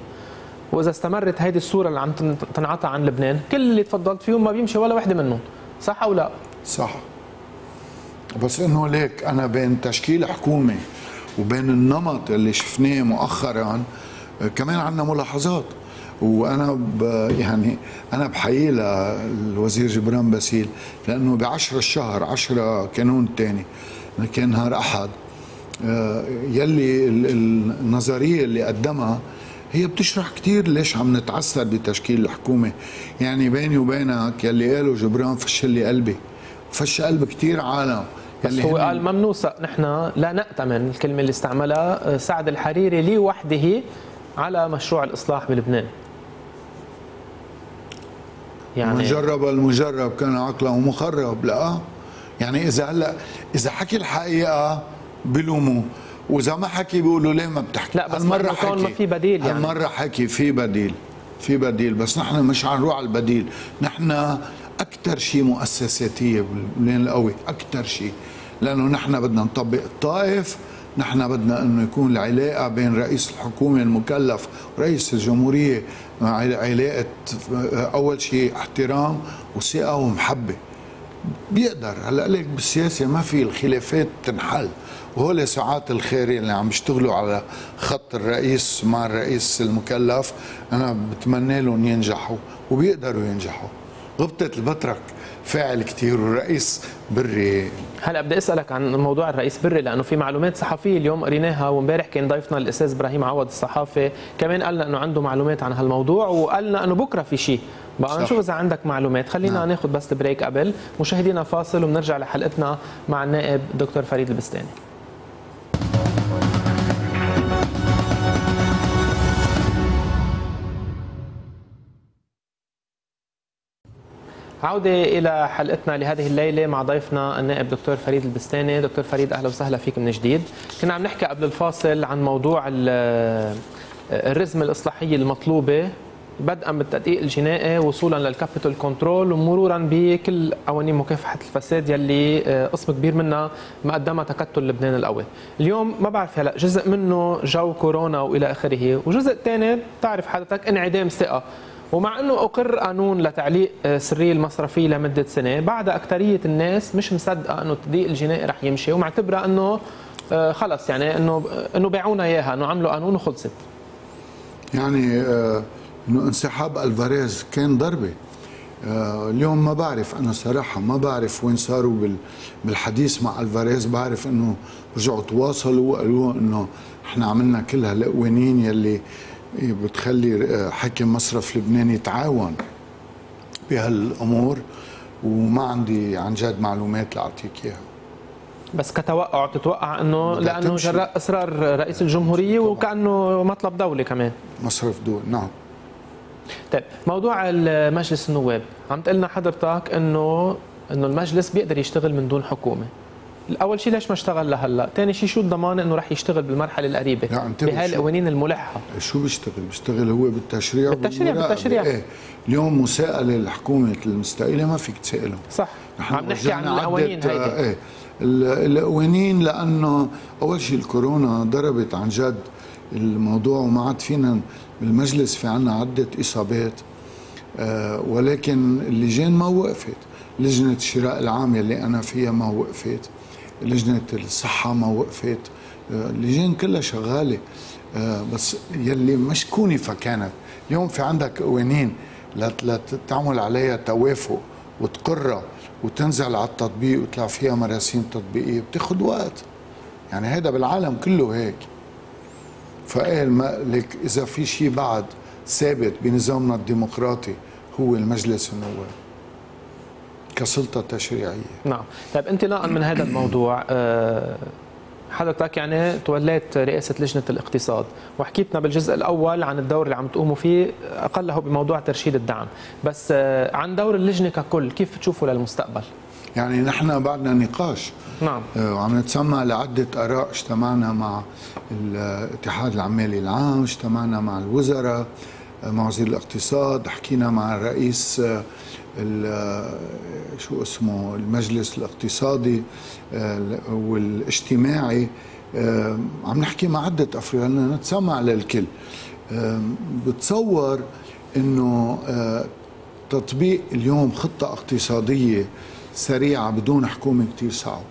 وإذا استمرت هيدي الصورة اللي عم تنعطى عن لبنان، كل اللي تفضلت فيهم ما بيمشي ولا وحدة منهم، صح أو لا؟ صح. بس إنه ليك أنا بين تشكيل حكومة وبين النمط اللي شفناه مؤخراً كمان عندنا ملاحظات. وأنا يعني أنا بحيي للوزير جبران باسيل، لأنه بعشرة الشهر عشرة كانون الثاني كان نهار أحد يلي النظرية اللي قدمها هي بتشرح كتير ليش عم نتعثر بتشكيل الحكومة. يعني بيني وبينك يلي قالوا جبران فش لي قلبي، فش قلب كتير عالم. بس هو قال ما بنوثق نحن، لا نأتمن الكلمة اللي استعملها سعد الحريري لي وحده على مشروع الإصلاح بلبنان. يعني مجرب المجرب كان عقله مخرب. لا يعني إذا هلا إذا حكي الحقيقة بلوموا، وإذا ما حكي بيقولوا ليه ما بتحكي. لا بس مرة حكي ما في بديل، يعني مرة حكي في بديل، في بديل، بس نحن مش حنروح على البديل. نحن أكثر شيء مؤسساتية بلبنان القوي، أكثر شيء، لأنه نحن بدنا نطبق الطائف، نحن بدنا أنه يكون العلاقة بين رئيس الحكومة المكلف ورئيس الجمهورية علاقة أول شيء احترام وثقة ومحبة. بيقدر هلا لك بالسياسة ما في الخلافات تنحل، وهول ساعات الخير اللي عم يشتغلوا على خط الرئيس مع الرئيس المكلف، أنا بتمنى لهم ينجحوا وبيقدروا ينجحوا. غبطة البطرك فاعل كثير، والرئيس بري. هلا بدي اسالك عن موضوع الرئيس بري، لانه في معلومات صحفيه اليوم قريناها، وامبارح كان ضيفنا الاستاذ ابراهيم عوض الصحافي كمان قالنا انه عنده معلومات عن هالموضوع، وقالنا انه بكره في شيء. بقى نشوف اذا عندك معلومات. خلينا نعم. ناخذ بس بريك قبل مشاهدينا، فاصل وبنرجع لحلقتنا مع النائب دكتور فريد البستاني. عودة إلى حلقتنا لهذه الليلة مع ضيفنا النائب دكتور فريد البستاني. دكتور فريد أهلا وسهلا فيك من جديد. كنا عم نحكي قبل الفاصل عن موضوع الرزمة الإصلاحية المطلوبة، بدءا بالتدقيق الجنائي وصولا للكابيتال كنترول ومرورا بكل قوانين مكافحة الفساد يلي قسم كبير منها ما قدمها تكتل لبنان القوي. اليوم ما بعرف هلا جزء منه جو كورونا وإلى آخره، وجزء ثاني بتعرف حضرتك انعدام ثقة. ومع انه اقر قانون لتعليق سريه المصرفيه لمده سنه، بعد اكثريه الناس مش مصدقه انه التدقيق الجنائي رح يمشي، ومعتبره انه خلص، يعني انه انه باعونا اياها، انه عملوا قانون وخلصت. يعني انه انسحاب الفاريز كان ضربه. اليوم ما بعرف، انا صراحه ما بعرف وين صاروا بالحديث مع الفاريز. بعرف انه رجعوا تواصلوا وقالوا انه احنا عملنا كل هالقوانين يلي بتخلي حاكم مصرف لبنان يتعاون بهالامور، وما عندي عن جد معلومات لاعطيك اياها. بس كتوقع تتوقع انه لانه جراء اصرار رئيس الجمهوريه وكانه مطلب دولي كمان مصرف دول. نعم. طيب موضوع مجلس النواب، عم تقول لنا حضرتك انه انه المجلس بيقدر يشتغل من دون حكومه. اول شيء ليش ما اشتغل لهلا؟ ثاني شيء شو الضمان انه راح يشتغل بالمرحله القريبه بهاي القوانين الملحه؟ شو بيشتغل؟ بيشتغل هو بالتشريع بالتشريع بالتشريع ايه. اليوم مساءله الحكومه المستقله ما فيك تسائله، صح؟ عم نحكي عن القوانين هيدي ايه القوانين، لانه اول شيء الكورونا ضربت عن جد الموضوع، وما عاد فينا بالمجلس، في عندنا عده اصابات، آه ولكن اللجان ما وقفت. لجنه الشراء العام اللي انا فيها ما وقفت، لجنة الصحة ما وقفت، اللجان كلها شغالة، بس يلي مشكونة فكانت. اليوم في عندك قوانين لتعمل عليها توافق وتقرها وتنزل على التطبيق وتطلع فيها مراسيم تطبيقية بتاخد وقت، يعني هذا بالعالم كله هيك. فقال لك إذا في شيء بعد ثابت بنظامنا الديمقراطي هو المجلس النواب كسلطة تشريعية. نعم. طيب انطلاقا من هذا الموضوع حضرتك يعني توليت رئاسة لجنة الاقتصاد، وحكيتنا بالجزء الأول عن الدور اللي عم تقوموا فيه أقله بموضوع ترشيد الدعم، بس عن دور اللجنة ككل كيف تشوفه للمستقبل؟ يعني نحن بعدنا نقاش. نعم. وعم نتسمع لعدة آراء، اجتمعنا مع الاتحاد العمالي العام، اجتمعنا مع الوزراء، مع وزير الاقتصاد، حكينا مع الرئيس شو اسمه المجلس الاقتصادي والاجتماعي، عم نحكي مع عدة أفراد نتسمع للكل. بتصور انه تطبيق اليوم خطة اقتصادية سريعة بدون حكومة كتير صعب.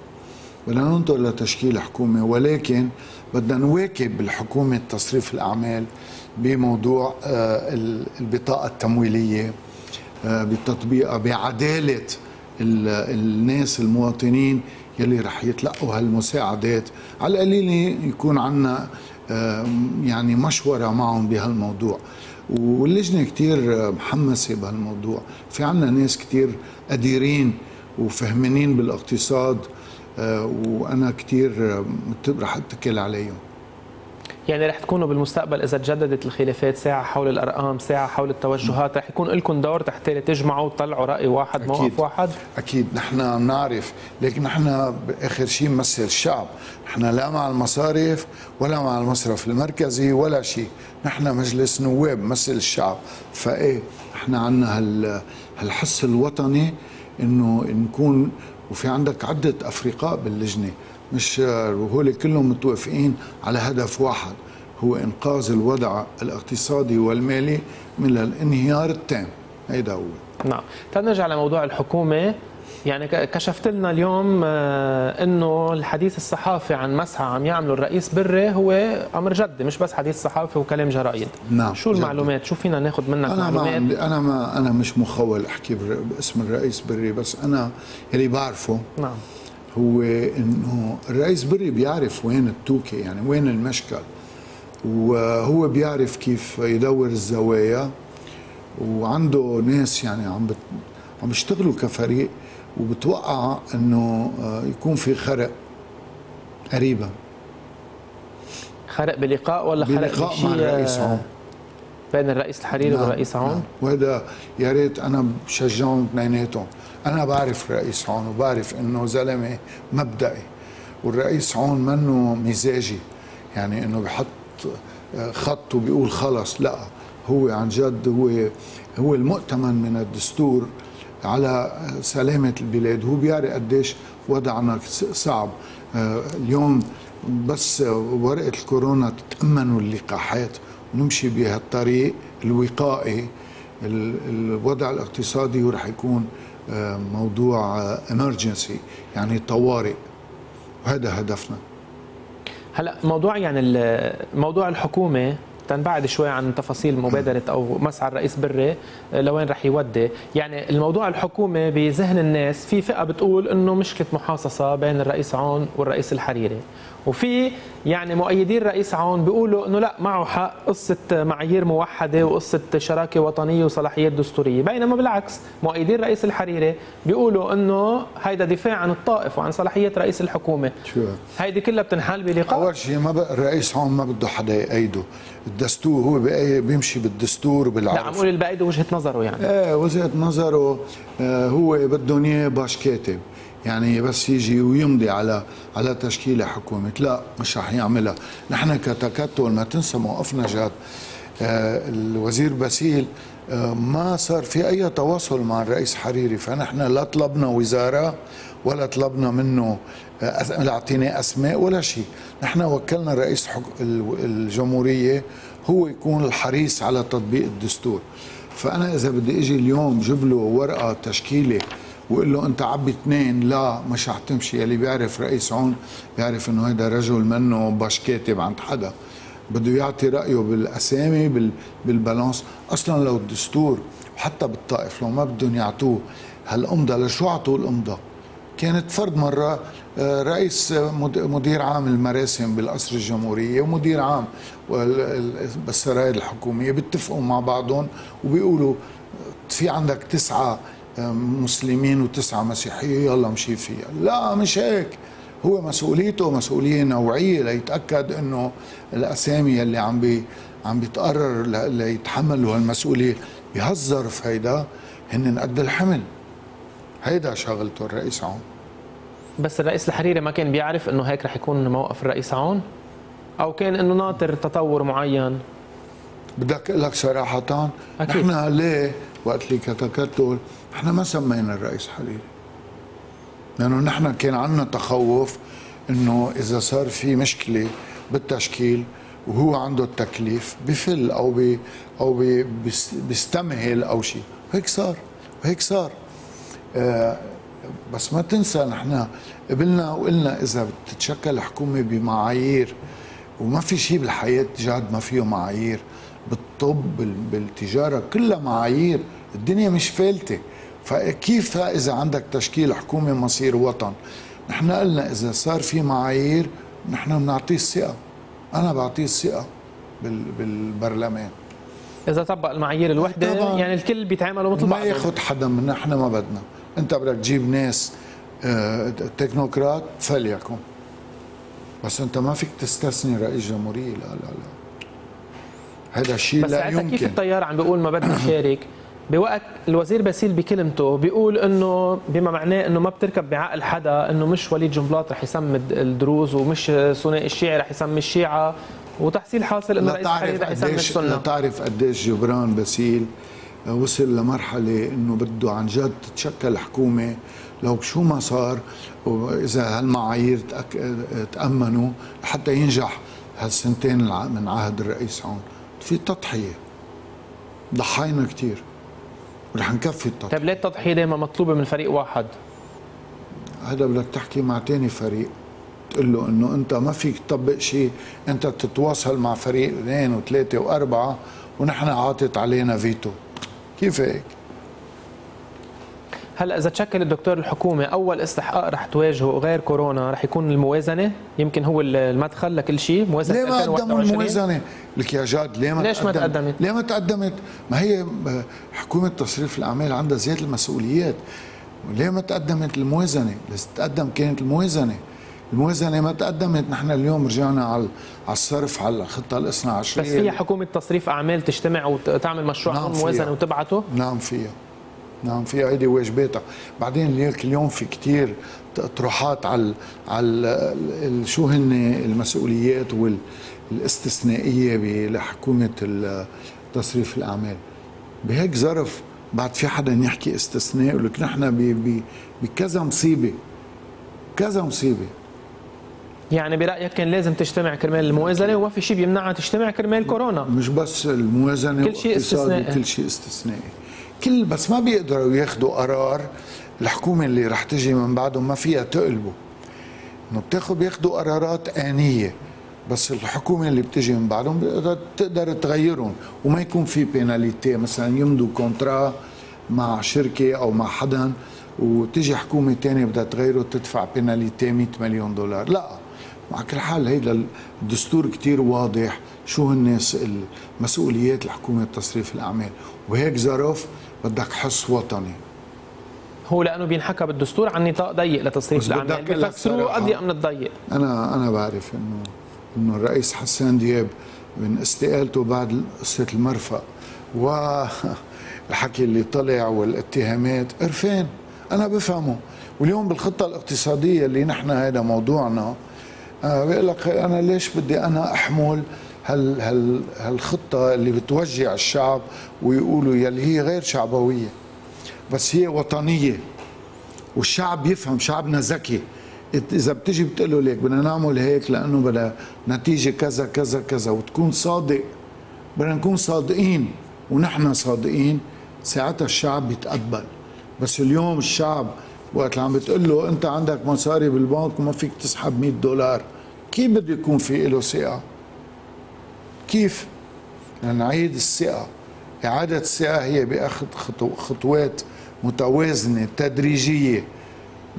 بدنا ننظر لتشكيل حكومة، ولكن بدنا نواكب الحكومة تصريف الأعمال بموضوع البطاقة التمويلية، بتطبيقها بعدالة الناس المواطنين يلي رح يتلقوا هالمساعدات، على القليله يكون عندنا يعني مشوره معهم بهالموضوع. واللجنه كتير محمسه بهالموضوع، في عندنا ناس كتير قديرين وفهمانين بالاقتصاد، وانا كتير رح اتكل عليهم. يعني رح تكونوا بالمستقبل إذا تجددت الخلافات ساعة حول الأرقام، ساعة حول التوجهات، رح يكون لكم دور تحتالي تجمعوا وتطلعوا رأي واحد، أكيد. موقف واحد؟ أكيد، نحن بنعرف، لكن نحن بآخر شيء بنمثل الشعب، نحن لا مع المصارف ولا مع المصرف المركزي ولا شيء، نحن مجلس نواب بنمثل الشعب، فإيه نحن عندنا هال هالحس الوطني إنه نكون. وفي عندك عدة أفرقاء باللجنة، مش هول كلهم متوافقين على هدف واحد، هو إنقاذ الوضع الاقتصادي والمالي من الانهيار التام. هيدا هو. نعم، تنرجع لموضوع الحكومة. يعني كشفت لنا اليوم انه الحديث الصحافي عن مسحة عم يعمله الرئيس بري هو امر جدي، مش بس حديث صحافي وكلام جرايد. نعم، شو المعلومات؟ جدي. شو فينا ناخذ منك أنا معلومات؟ ما انا ما انا مش مخول احكي باسم الرئيس بري، بس انا اللي بعرفه نعم هو انه الرئيس بري بيعرف وين التوكه، يعني وين المشكل، وهو بيعرف كيف يدور الزوايا، وعنده ناس يعني عم بت... عم يشتغلوا كفريق، وبتوقع انه يكون في خرق قريبا. خرق بلقاء ولا خرق بلقاء مع الرئيس عون؟ بين الرئيس الحريري والرئيس عون؟ نعم. وهذا يا ريت، انا بشجعهم اثنيناتهم. انا بعرف الرئيس عون وبعرف انه زلمه مبدئي، والرئيس عون منه مزاجي، يعني انه بحط خط وبيقول خلص، لا هو عن جد هو هو المؤتمن من الدستور على سلامة البلاد. هو بيعرف قديش وضعنا صعب اليوم، بس ورقة الكورونا تتأمنوا اللقاحات ونمشي بهالطريق الوقائي. الوضع الاقتصادي ورح يكون موضوع امرجنسي، يعني طوارئ، وهذا هدفنا. هلا موضوع يعني موضوع الحكومة تنبعد شوي عن تفاصيل مبادرة أو مسعى الرئيس بري لوين رح يودي. يعني الموضوع الحكومة بذهن الناس، في فئة بتقول إنه مشكلة محاصصة بين الرئيس عون والرئيس الحريري، وفي يعني مؤيدين الرئيس عون بيقولوا إنه لا معه حق، قصة معايير موحدة وقصة شراكة وطنية وصلاحيات دستورية، بينما بالعكس مؤيدين الرئيس الحريري بيقولوا إنه هيدا دفاع عن الطائف وعن صلاحية رئيس الحكومة. شو هيدي كلها بتنحل بلقاء؟ أول شيء ما بقى الرئيس عون ما بده حدا يأيده، الدستور هو بيمشي بالدستور وبالعرف. لا عم قول البعيد وجهة نظره، يعني ايه وجهة نظره، آه هو بدهم اياه باش كاتب، يعني بس يجي ويمضي على على تشكيله حكومه، لا مش رح يعملها. نحن كتكتل ما تنسى موقفنا جاد، آه الوزير باسيل آه ما صار في اي تواصل مع الرئيس حريري، فنحن لا طلبنا وزاره ولا طلبنا منه اعطينا اسماء ولا شيء، نحن وكلنا رئيس الجمهوريه هو يكون الحريص على تطبيق الدستور. فانا اذا بدي اجي اليوم جيب له ورقه تشكيله وقول له انت عبي اثنين، لا مش رح تمشي. اللي بيعرف رئيس عون بيعرف انه هيدا رجل منه باش كاتب عند حدا، بده يعطي رايه بالاسامي بالبالانس. اصلا لو الدستور وحتى بالطائف لو ما بدهم يعطوه هالامضه، لشو عطوه الامضه؟ كانت فرض مرة رئيس مدير عام المراسم بالقصر الجمهورية ومدير عام بالسرايا الحكومية بيتفقوا مع بعضهم وبيقولوا في عندك تسعة مسلمين وتسعة مسيحية يلا مشي فيها، لا مش هيك. هو مسؤوليته مسؤولية نوعية ليتأكد انه الاسامي اللي عم بي عم بيتقرر ليتحملوا هالمسؤولية بهالظرف هيدا هن قد الحمل. هيدا شغلته الرئيس عون. بس الرئيس الحريري ما كان بيعرف انه هيك رح يكون موقف الرئيس عون، او كان انه ناطر تطور معين؟ بدك اقول لك صراحه، أكيد. نحن ليه وقت اللي كتكتل نحن ما سمينا الرئيس حريري، لانه يعني نحن كان عندنا تخوف انه اذا صار في مشكله بالتشكيل وهو عنده التكليف بفل او بي او بي بيستمهل او شيء، هيك صار وهيك صار. آه بس ما تنسى نحن قبلنا وقلنا اذا بتتشكل الحكومه بمعايير، وما في شيء بالحياه جاد ما فيه معايير، بالطب بالتجاره كلها معايير، الدنيا مش فالته. فكيف اذا عندك تشكيل حكومه مصير وطن؟ نحن قلنا إذا صار في معايير نحن بنعطيه الثقة، أنا بعطيه الثقة بالبرلمان. إذا طبق المعايير الوحدة يعني الكل بيتعاملوا مثل بعض، ما ياخذ حدا من نحن ما بدنا، أنت بدك تجيب ناس تكنوقراط فليكن، بس أنت ما فيك تستثني رئيس جمهورية، لا لا لا، هذا الشيء لا يمكن. بس كيف التيار عم بيقول ما بدنا نشارك بوقت الوزير باسيل بكلمته بيقول انه بما معناه انه ما بتركب بعقل حدا انه مش وليد جنبلاط رح يسمي الدروز ومش ثنائي الشيعي رح يسمي الشيعة، وتحصيل حاصل انه رئيس الحرية رح يسمي السنة. لا تعرف قديش جبران باسيل وصل لمرحلة انه بده عن جد تتشكل حكومة لو شو ما صار، واذا هالمعايير تأمنوا حتى ينجح هالسنتين من عهد الرئيس عون. في تضحية، ضحينا كثير ورح نكفي التضحية. طيب ليه التضحية دائما مطلوبة من فريق واحد؟ هذا بدك تحكي مع ثاني فريق تقول له انه انت ما فيك تطبق شيء، انت بتتواصل مع فريق اثنين وثلاثة وأربعة ونحن عاطت علينا فيتو، كيف هيك؟ هلا إذا تشكل الدكتور الحكومة أول استحقاق رح تواجهه غير كورونا رح يكون الموازنة، يمكن هو المدخل لكل شيء، موازنة ليه ما قدموا الموازنة؟ لك يا جاد ليه ما ليش تقدم؟ ما تقدمت؟ ليه ما تقدمت؟ ما هي حكومة تصريف الأعمال عندها زيادة المسؤوليات، ليه ما تقدمت الموازنة؟ لازم تقدم كانت الموازنة، الموازنة ما تقدمت، نحن اليوم رجعنا على الصرف على الخطة الاثنى عشرية. بس فيها حكومة تصريف أعمال تجتمع وتعمل مشروع نعم موازنة وتبعته؟ نعم فيها، نعم في هيدي واجباتها. بعدين اليوم في كثير اطروحات على على شو هن المسؤوليات والاستثنائيه لحكومه تصريف الاعمال. بهيك ظرف بعد في حدا يحكي استثناء؟ ولك نحن بكذا مصيبه، كذا مصيبه. يعني برأيك كان لازم تجتمع كرمال الموازنه وما في شيء بيمنعها تجتمع كرمال كورونا؟ مش بس الموازنه، كل شيء استثنائي، كل شيء استثنائي. كل بس ما بيقدروا ياخذوا قرار، الحكومه اللي رح تجي من بعدهم ما فيها تقلبه، انه بتاخذ بياخذوا قرارات آنيه، بس الحكومه اللي بتجي من بعدهم بتقدر تغيرهم وما يكون في بيناليتي، مثلا يمضوا كونترا مع شركه او مع حدا وتجي حكومه ثانيه بدها تغيره تدفع بيناليتي مئة مليون دولار، لا. مع كل حال هيدا الدستور كثير واضح شو هالناس المسؤوليات الحكومه بتصريف الاعمال، وهيك ظرف بدك حس وطني. هو لانه بينحكى بالدستور عن نطاق ضيق لتصريف الاعمال بيفسروه اضيق من الضيق. انا انا بعرف انه انه الرئيس حسان دياب من استقالته بعد قصه المرفق والحكي اللي طلع والاتهامات قرفان، انا بفهمه. واليوم بالخطه الاقتصاديه اللي نحن هذا موضوعنا بقول لك انا ليش بدي انا احمل هال هال هالخطه اللي بتوجع الشعب ويقولوا يلي هي غير شعبويه، بس هي وطنيه والشعب يفهم، شعبنا ذكي. اذا بتجي بتقول له ليك بدنا نعمل هيك لانه بدها نتيجه كذا كذا كذا وتكون صادق، بدنا نكون صادقين ونحن صادقين، ساعتها الشعب بيتقبل. بس اليوم الشعب وقت اللي عم بتقول له انت عندك مصاري بالبنك وما فيك تسحب مئة دولار، كيف بده يكون في له ثقه؟ كيف؟ نعيد الثقة، إعادة الثقة هي بأخذ خطو... خطوات متوازنة تدريجية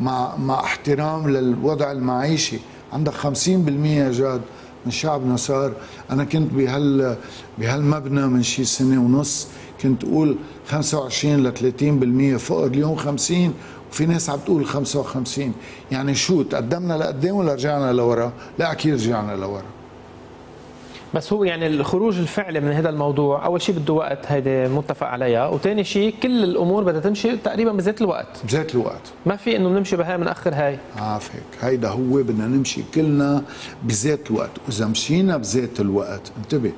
مع مع احترام للوضع المعيشي، عندك خمسين بالمئة يا جاد من شعبنا صار، أنا كنت بهال بهالمبنى من شي سنة ونص كنت أقول خمسة وعشرين لثلاثين بالمئة فقر، اليوم خمسين وفي ناس عم تقول خمسة وخمسين، يعني شو تقدمنا لقدام ولا رجعنا لورا؟ لا أكيد رجعنا لورا. بس هو يعني الخروج الفعلي من هذا الموضوع اول شيء بده وقت، هيدي متفق عليها، وثاني شيء كل الامور بدها تمشي تقريبا بذات الوقت، بذات الوقت ما في انه بنمشي بهاي بنأخر هاي. عافيك هيدا هو، بدنا نمشي كلنا بذات الوقت، واذا مشينا بذات الوقت انتبه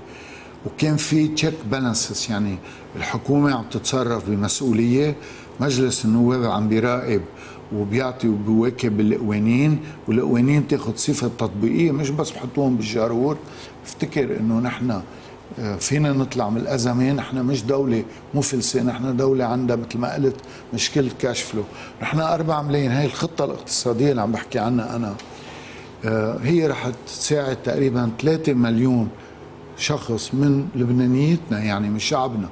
وكان في تشيك بالانسز، يعني الحكومه عم تتصرف بمسؤوليه، مجلس النواب عم بيراقب وبيعطي وبيواكب القوانين، والقوانين بتاخذ صفه تطبيقيه مش بس بحطوهم بالجرور. افتكر انه نحن فينا نطلع من الازمه، نحن مش دوله مفلسه، نحن دوله عندها مثل ما قلت مشكله كاش فلو، نحن أربعة ملايين. هي الخطه الاقتصاديه اللي عم بحكي عنها انا هي رح تساعد تقريبا ثلاثة مليون شخص من لبنانيتنا يعني من شعبنا،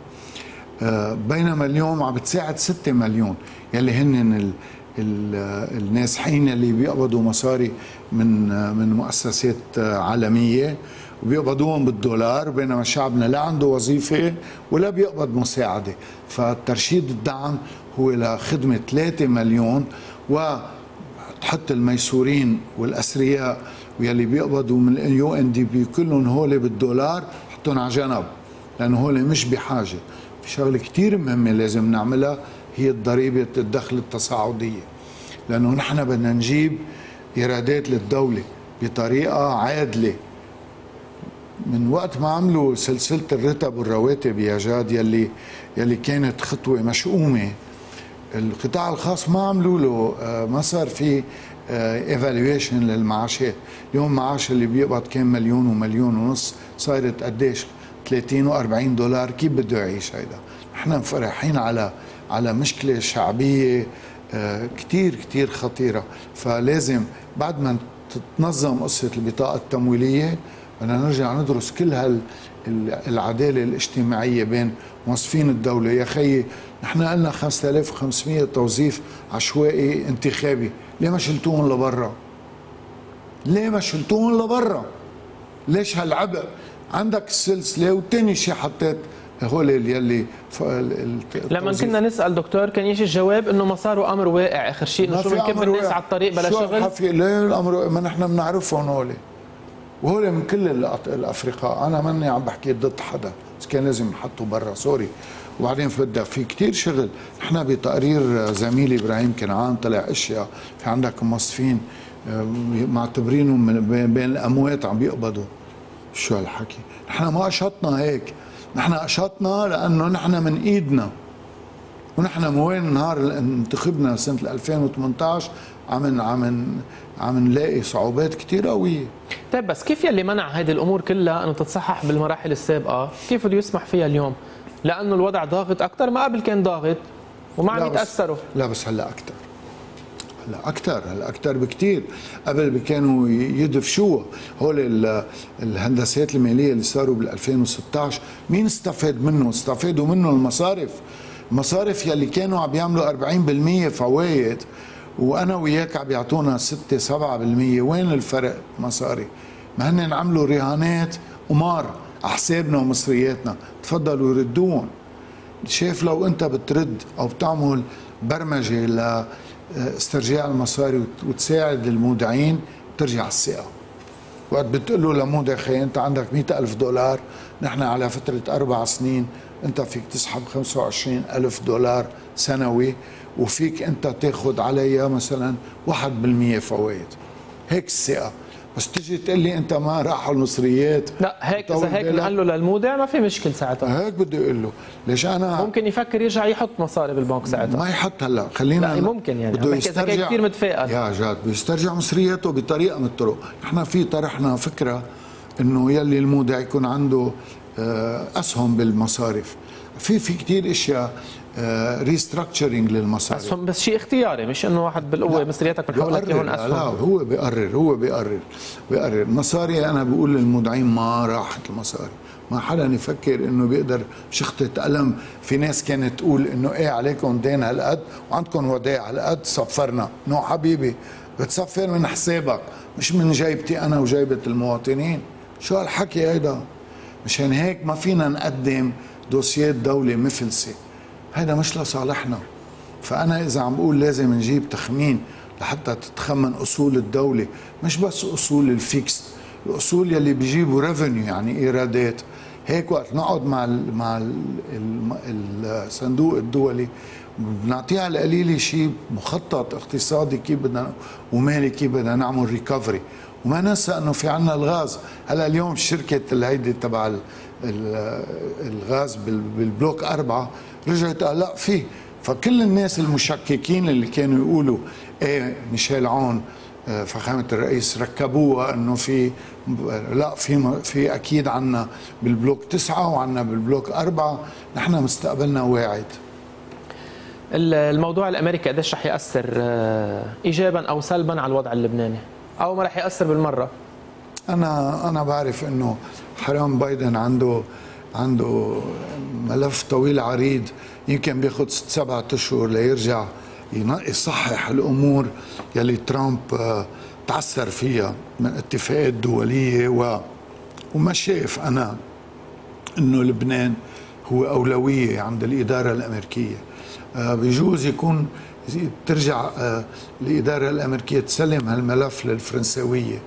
بينما اليوم عم بتساعد ستة مليون يلي هن النازحين اللي بيقبضوا مصاري من من مؤسسات عالميه وبيقبضوهم بالدولار، بينما شعبنا لا عنده وظيفه ولا بيقبض مساعده. فالترشيد الدعم هو لخدمه ثلاثة مليون، وتحط الميسورين والاسرياء ويلي بيقبضوا من اليو ان دي بي كلهم هول بالدولار، حطهم على جنب لانه هول مش بحاجه. في شغله كثير مهمه لازم نعملها، هي ضريبه الدخل التصاعديه، لانه نحن بدنا نجيب ايرادات للدوله بطريقه عادله. من وقت ما عملوا سلسله الرتب والرواتب يا جاد يلي يلي كانت خطوه مشؤومه، القطاع الخاص ما عملوا له، ما صار في ايفالويشن للمعاشات. اليوم معاش اللي بيقبض كان مليون ومليون ونص صارت قديش؟ ثلاثين وأربعين دولار. كيف بده يعيش هيدا؟ نحن فرحين على على مشكله شعبيه كثير كثير خطيره. فلازم بعد ما تتنظم قصه البطاقه التمويليه بدنا نرجع ندرس كل هال العداله الاجتماعيه بين موظفين الدوله. يا خيي نحن قلنا خمسة آلاف وخمسمئة توظيف عشوائي انتخابي، ليه ما شلتوهم لبرا؟ ليه ما شلتوهم لبرا؟ ليش هالعبء؟ عندك السلسله وثاني شيء حطيت هول يلي لما كنا نسال دكتور كان يجي الجواب انه ما صاروا امر واقع، اخر شيء انه شو بنكب الناس على الطريق بلا شغل. شو ليه الامر؟ ما نحن بنعرفهم هول، وهول من كل الافرقاء، انا ماني عم بحكي ضد حدا، بس كان لازم نحطه برا، سوري. وبعدين بدها في كثير شغل، نحن بتقرير زميلي ابراهيم كنعان طلع اشياء، في عندك موظفين معتبرينهم بين الاموات عم بيقبضوا. شو هالحكي؟ نحن ما قشطنا هيك، نحن قشطنا لانه نحن من ايدنا، ونحن موين نهار اللي انتخبنا سنه ألفين وثمانطعش عم عم عم نلاقي صعوبات كثير قويه. طيب بس كيف يلي منع هذه الامور كلها انه تتصحح بالمراحل السابقه، كيف بده يسمح فيها اليوم؟ لانه الوضع ضاغط اكثر ما قبل، كان ضاغط وما عم يتاثروا. لا بس هلا اكثر، هلا اكثر، هلا اكثر بكثير. قبل كانوا يدفشوها هول الهندسات الماليه اللي صاروا بال ألفين وستطعش، مين استفاد منه؟ استفادوا منه المصارف، المصارف يلي كانوا عم يعملوا أربعين بالمئة فوائد، وانا وياك عم يعطونا ستة سبعة بالمئة، وين الفرق مصاري؟ ما هن عملوا رهانات قمار على حسابنا ومصرياتنا، تفضلوا ردوهم. شايف لو انت بترد او بتعمل برمجه ل استرجاع المصاري وتساعد المودعين بترجع الثقه. وقت بتقول له لمودع خي انت عندك مئة ألف دولار، نحن على فتره اربع سنين انت فيك تسحب خمسة وعشرين ألف دولار سنوي، وفيك انت تاخذ عليها مثلا واحد بالمئة فوائد. هيك الثقه. بس تجي تقول لي انت ما راحوا المصريات، لا هيك اذا هيك نقول له للمودع ما في مشكل ساعتها. هيك بدي اقول له، ليش انا ممكن يفكر يرجع يحط مصاري بالبنك ساعتها؟ ما يحط هلا، خلينا ممكن يعني بده يسترجع كثير متفائل يا جاد، بده يسترجع مصرياته بطريقه من الطرق. نحن في طرحنا فكره انه يلي المودع يكون عنده اسهم بالمصارف، في في كثير اشياء ريستراكتشرنج للمصارف. اسهم بس شيء اختياري، مش انه واحد بالقوه مصرياتك بنحولك لهون اسهم. لا هو بيقرر، هو بيقرر بيقرر مصاري. انا بقول للمودعين ما راحت المصاري، ما حدا يفكر انه بيقدر شخطه قلم. في ناس كانت تقول انه ايه عليكم دين هالقد وعندكم ودائع هالقد صفرنا، نو حبيبي بتصفر من حسابك مش من جيبتي انا وجيبه المواطنين. شو هالحكي هيدا؟ مشان هيك ما فينا نقدم دوسيات دوله مفلسه، هذا مش لصالحنا. فأنا إذا عم بقول لازم نجيب تخمين لحتى تتخمن أصول الدولة، مش بس أصول الفيكس، الأصول يلي بيجيبوا ريفينيو يعني إيرادات. هيك وقت نقعد مع ال مع ال الصندوق الدولي بنعطيه على القليلة شيء مخطط اقتصادي كيف بدنا ومالي كيف بدنا نعمل ريكفري. وما ننسى إنه في عنا الغاز، هلا اليوم الشركة اللي هيدي تبع الغاز بالبلوك أربعة رجعت قلق فيه. فكل الناس المشككين اللي كانوا يقولوا ايه ميشيل عون فخامه الرئيس ركبوها انه في لا في في اكيد عنا بالبلوك تسعه وعنا بالبلوك اربعه، نحن مستقبلنا واعد. الموضوع الامريكي قديش رح ياثر ايجابا او سلبا على الوضع اللبناني، او ما رح ياثر بالمره؟ انا انا بعرف انه حرام بايدن عنده عنده ملف طويل عريض، يمكن بياخذ ست سبعة اشهر ليرجع يصحح الأمور يلي ترامب تعثر فيها من اتفاقات دولية و... وما شايف أنا أنه لبنان هو أولوية عند الإدارة الأمريكية. بجوز يكون ترجع الإدارة الأمريكية تسلم هالملف للفرنساوية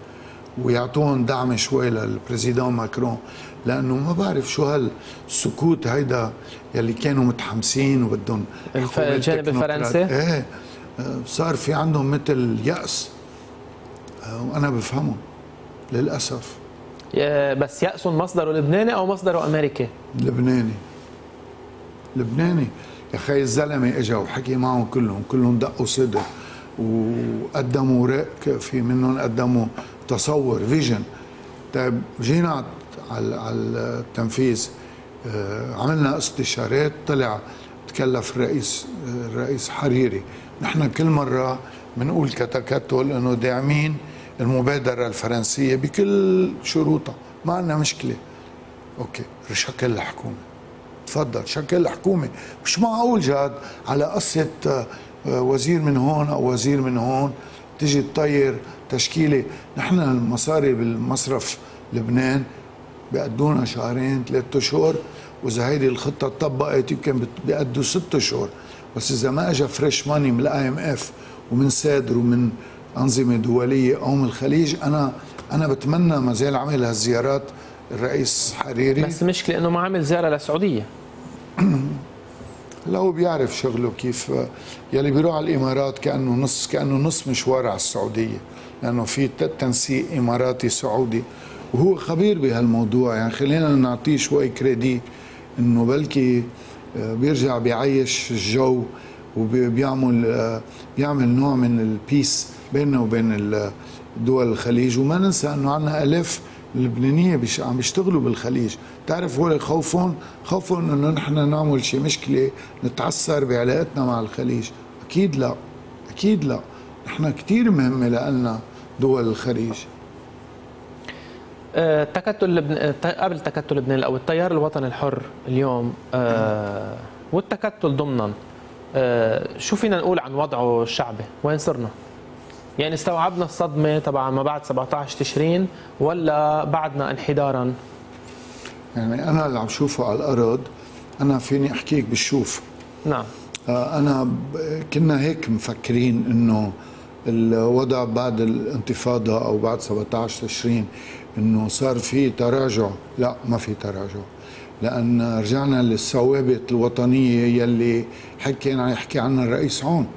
ويعطون دعم شوي للبريزيدان ماكرون، لأنه ما بعرف شو هالسكوت هيدا يلي كانوا متحمسين وبدهم الجانب الفرنسي. ايه صار في عندهم مثل يأس، وأنا بفهمه للأسف. بس يأس مصدره لبناني أو مصدره أمريكي؟ لبناني لبناني يا أخي. الزلمة إجا وحكي معهم كلهم، كلهم دقوا صدر وقدموا أوراق، في منهم قدموا تصور فيجن. طيب جينا على التنفيذ، عملنا استشارات، طلع تكلف الرئيس الرئيس حريري. نحن كل مرة بنقول كتكتل إنه داعمين المبادرة الفرنسية بكل شروطها، ما عندنا مشكلة. أوكي، شكل الحكومة، تفضل شكل الحكومة. مش معقول جاد على قصة وزير من هون أو وزير من هون تجي تطير تشكيلة. نحن المصاري بالمصرف لبنان بيقدونا شهرين ثلاثة أشهر، وإذا هيدي الخطة اتطبقت يمكن بيقدوا ستة أشهر، بس إذا ما أجا فريش ماني من الآي إم إف ومن سادر ومن أنظمة دولية أو من الخليج. أنا أنا بتمنى ما زال عمل هالزيارات الرئيس حريري، بس المشكلة إنه ما عمل زيارة للسعودية. لو بيعرف شغله كيف، يلي بيروح على الإمارات كأنه نص كأنه نص مشوار على السعودية، لأنه في تنسيق إماراتي سعودي وهو خبير بهالموضوع. يعني خلينا نعطيه شوي كريدي، إنه بلكي بيرجع بيعيش الجو وبيعمل بيعمل نوع من البيس بيننا وبين دول الخليج. وما ننسى انه عندنا الاف اللبنانيه عم بيشتغلوا بالخليج. بتعرف هول خوفهم خوفهم انه نحن نعمل شيء مشكله، نتعثر بعلاقتنا مع الخليج. اكيد لا، اكيد لا، نحن كثير مهمه لنا دول الخليج. أه تكتل لبنان قبل تكتل لبنان القوي، التيار الوطني الحر اليوم أه والتكتل ضمنا، أه شو فينا نقول عن وضعه الشعبي؟ وين صرنا؟ يعني استوعبنا الصدمة تبع ما بعد سبعطعش تشرين ولا بعدنا انحدارا؟ يعني أنا اللي عم شوفه على الأرض، أنا فيني أحكيك بالشوف. نعم. أنا كنا هيك مفكرين إنه الوضع بعد الانتفاضة أو بعد سبعطعش تشرين إنه صار في تراجع. لا، ما في تراجع، لأن رجعنا للثوابت الوطنية يلي حكينا يحكي عنها الرئيس عون،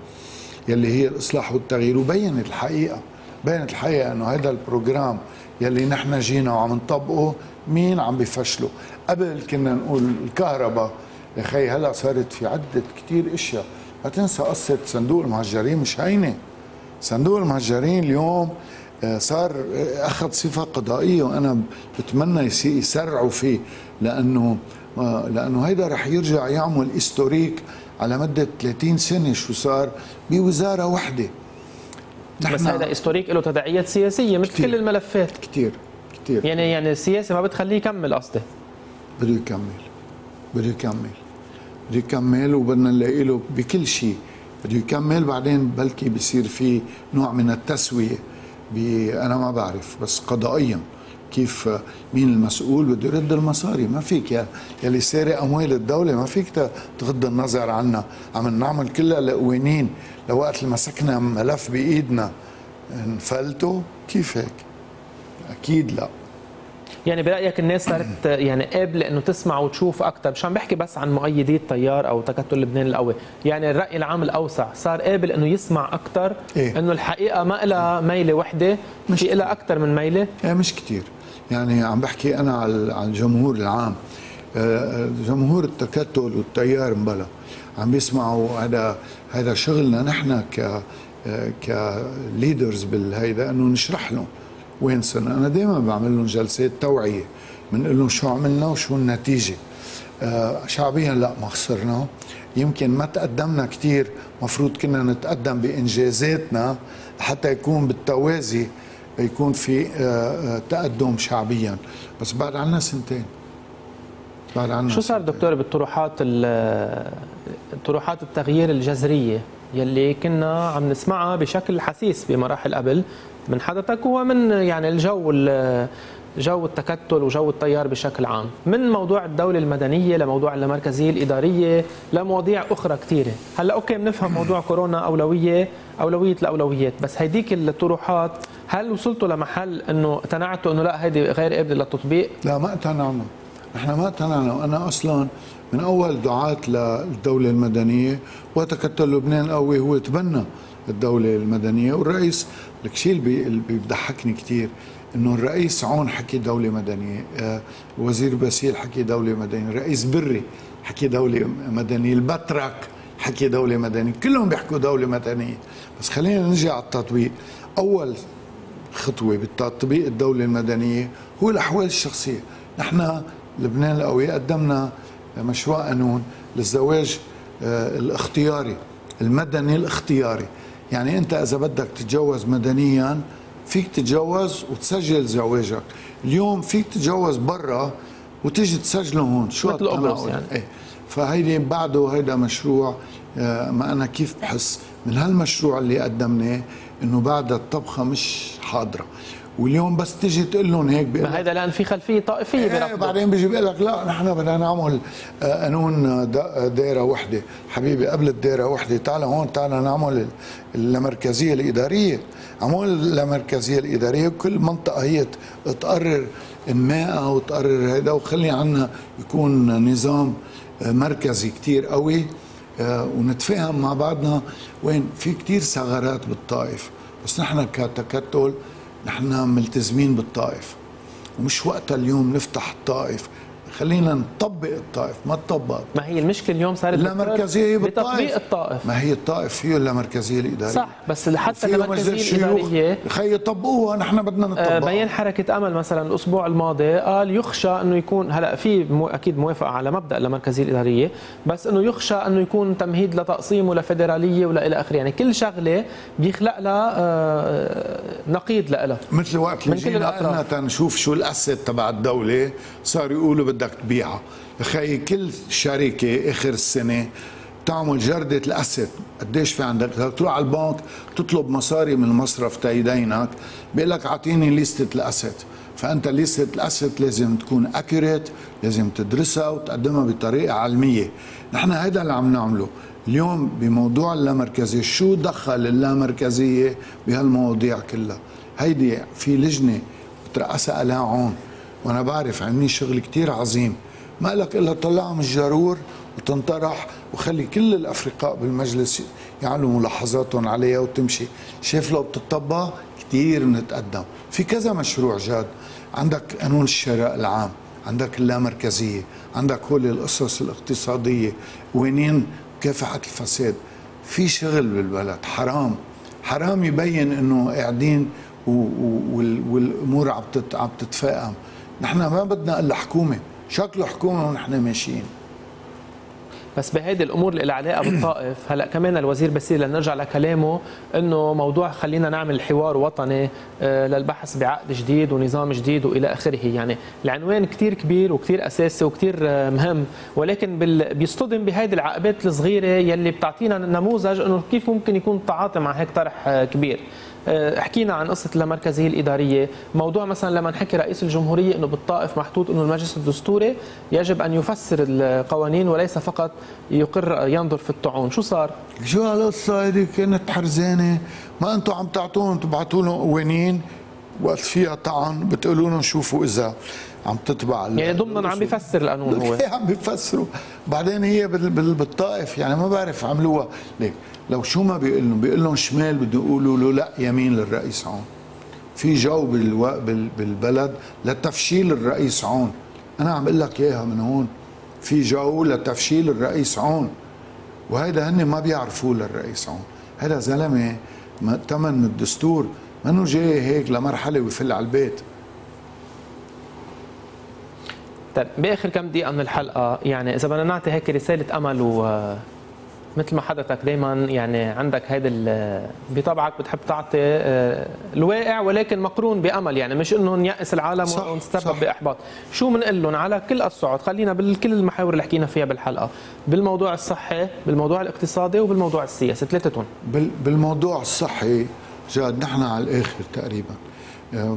يلي هي الإصلاح والتغيير. وبينت الحقيقة، بينت الحقيقة أنه هذا البروجرام يلي نحن جينا وعم نطبقه مين عم بيفشله. قبل كنا نقول الكهرباء، يا أخي هلا صارت في عدة كتير إشياء. ما تنسى قصة صندوق المهجرين مش هينة. صندوق المهجرين اليوم صار أخذ صفة قضائية، وأنا بتمنى يسرعوا فيه، لأنه لأنه هيدا رح يرجع يعمل هيستوريك على مدة ثلاثين سنة شو صار بوزارة واحدة. بس هذا هيستوريك له تداعيات سياسية مثل كل الملفات. كثير كثير يعني يعني السياسة ما بتخليه يكمل. قصدي بده يكمل بده يكمل بده يكمل وبدنا نلاقي له بكل شيء بده يكمل. بعدين بلكي بصير في نوع من التسوية، أنا ما بعرف، بس قضائيا كيف مين المسؤول بده يرد المصاري. ما فيك يا يلي سارق اموال الدوله، ما فيك تغض النظر عنها. عم نعمل كلها لقوانين، لوقت اللي مسكنا ملف بايدنا نفلته. كيف هيك؟ اكيد لا. يعني برايك الناس صارت يعني قابله انه تسمع وتشوف اكثر؟ مش عم بحكي بس عن مؤيدي التيار او تكتل لبنان القوي، يعني الراي العام الاوسع صار قابل انه يسمع اكثر. إيه؟ انه الحقيقه ما لها ميله وحده، مش لها اكثر من ميله. ايه مش كثير. يعني عم بحكي انا على الجمهور العام. جمهور التكتل والتيار مبلا عم بيسمعوا هذا هذا شغلنا نحن ك كليدرز بالهيدا، انه نشرح لهم وين صرنا. انا دائما بعمل لهم جلسات توعيه، بنقول لهم شو عملنا وشو النتيجه. شعبيا لا، ما خسرنا، يمكن ما تقدمنا كثير، مفروض كنا نتقدم بانجازاتنا حتى يكون بالتوازي يكون في تقدم شعبيا. بس بعد عنا سنتين، بعد عنا شو صار دكتور بالطروحات، الطروحات التغيير الجذريه يلي كنا عم نسمعها بشكل حسيس بمراحل قبل من حضرتك ومن يعني الجو جو التكتل وجو التيار بشكل عام، من موضوع الدولة المدنية لموضوع المركزية الإدارية لمواضيع أخرى كثيرة. هلا أوكي بنفهم موضوع كورونا أولوية أولوية الأولويات، بس هيديك الطروحات هل وصلتوا لمحل إنه اقتنعتوا إنه لا هيدي غير قابلة للتطبيق؟ لا ما اقتنعنا، نحن ما اقتنعنا، وأنا أصلاً من أول دعاة للدولة المدنية، وتكتل لبنان القوي هو تبنى الدولة المدنية. والرئيس الكشي اللي بيضحكني كثير انه الرئيس عون حكي دولة مدنية، وزير باسيل حكي دولة مدنية، رئيس بري حكي دولة مدنية، البترك حكي دولة مدنية، كلهم بيحكوا دولة مدنية. بس خلينا نجي على التطبيق. أول خطوة بالتطبيق الدولة المدنية هو الأحوال الشخصية. نحن لبنان القوي قدمنا مشروع قانون للزواج الاختياري، المدني الاختياري، يعني أنت إذا بدك تتجوز مدنياً فيك تتجوز وتسجل زواجك. اليوم فيك تتجوز برا وتيجي تسجله هون، شو التناقض يعني؟ ايه. فهيدي بعده هيدا مشروع. آه ما انا كيف بحس من هالمشروع اللي قدمناه انه بعد الطبخه مش حاضره، واليوم بس تيجي تقول لهم هيك بيقول لك ما هيدا لان في خلفيه طائفيه برفضه. بعدين بيجي بيقول لك لا نحن بدنا نعمل قانون دائره وحده. حبيبي قبل الدائره وحده تعال هون، تعال نعمل المركزيه الاداريه. عمول المركزيه الاداريه كل منطقه هي تقرر المائه وتقرر هيدا، وخلي عنا يكون نظام مركزي كثير قوي ونتفاهم مع بعضنا. وين في كثير ثغرات بالطائف، بس نحن كتكتل نحن ملتزمين بالطائف، ومش وقتها اليوم نفتح الطائف. خلينا نطبق الطائف، ما تطبق. ما هي المشكله اليوم صارت لا مركزيه بتطبيق الطائف. ما هي الطائف فيه لا مركزيه الاداريه، صح، بس حتى المركزيه الاداريه خي يطبقوها، نحن بدنا نطبقها. بين حركه امل مثلا الاسبوع الماضي قال يخشى انه يكون هلا في مو اكيد موافقه على مبدا المركزيه الاداريه، بس انه يخشى انه يكون تمهيد لتقسيم ولا فدراليه ولا الى اخره، يعني كل شغله بيخلق لها نقيض لها. مثل وقت اللي جينا تنشوف شو الاسد تبع الدوله صار يقولوا بدك تبيعها. اخي كل شركه اخر السنه تعمل جرده الاسد، قديش في عندك؟ تروح على البنك تطلب مصاري من المصرف تايدينك، بيقول لك اعطيني ليسته الاسد. فانت ليسته الاسد لازم تكون اكيوريت، لازم تدرسها وتقدمها بطريقه علميه. نحن هذا اللي عم نعمله اليوم بموضوع اللامركزيه. شو دخل اللامركزيه بهالمواضيع كلها؟ هيدي في لجنه بترأسها آلاء عون، وانا بعرف عاملين شغل كثير عظيم. ما لك الا تطلعها من الجرور وتنطرح، وخلي كل الافرقاء بالمجلس يعلموا ملاحظاتهم عليها وتمشي. شايف لو بتطبق كثير بنتقدم. في كذا مشروع جاد، عندك قانون الشراء العام، عندك اللامركزيه، عندك كل القصص الاقتصاديه، وينين مكافحه الفساد. في شغل بالبلد، حرام حرام يبين انه قاعدين والامور عم عم تتفاقم. نحن ما بدنا الا حكومه، شكله حكومه ونحن ماشيين. بس بهيدي الامور اللي لها علاقه بالطائف، هلا كمان الوزير باسيل لنرجع لكلامه انه موضوع خلينا نعمل حوار وطني للبحث بعقد جديد ونظام جديد والى اخره، يعني العنوان كثير كبير وكثير اساسي وكثير مهم، ولكن بيصطدم بهيدي العقبات الصغيره يلي بتعطينا نموذج انه كيف ممكن يكون التعاطي مع هيك طرح كبير. حكينا عن قصه اللامركزيه الاداريه، موضوع مثلا لما نحكي رئيس الجمهوريه انه بالطائف محطوط انه المجلس الدستوري يجب ان يفسر القوانين وليس فقط يقر ينظر في الطعون، شو صار؟ شو هالقصه هيدي كانت حرزانه، ما انتم عم تعطوهم تبعتوا لهم قوانين وقت فيها طعن بتقولوا لهم شوفوا اذا عم تتبع، يعني ضمنا عم بيفسر القانون هو عم بيفسروا. بعدين هي بالطائف يعني ما بعرف عملوها ليه. لو شو ما بيقول لهم، بيقول لهم شمال بده يقولوا له لا يمين للرئيس عون. في جو بالبلد لتفشيل الرئيس عون، انا عم اقول لك اياها من هون، في جو لتفشيل الرئيس عون، وهيدا هن ما بيعرفوه للرئيس عون. هذا زلمه مأتمن من الدستور، منو جاي هيك لمرحله ويفل على البيت. طيب باخر كم دقيقه من الحلقه، يعني اذا بدنا نعطي هيك رساله امل و مثل ما حضرتك دائما يعني عندك هيدا بطبعك بتحب تعطي الواقع ولكن مقرون بامل، يعني مش انه نيأس العالم ونسبب باحباط. شو بنقول لهم على كل الصعود؟ خلينا بالكل المحاور اللي حكينا فيها بالحلقه، بالموضوع الصحي، بالموضوع الاقتصادي، وبالموضوع السياسي، ثلاثتهم. بالموضوع الصحي جاد نحن على الاخر تقريبا،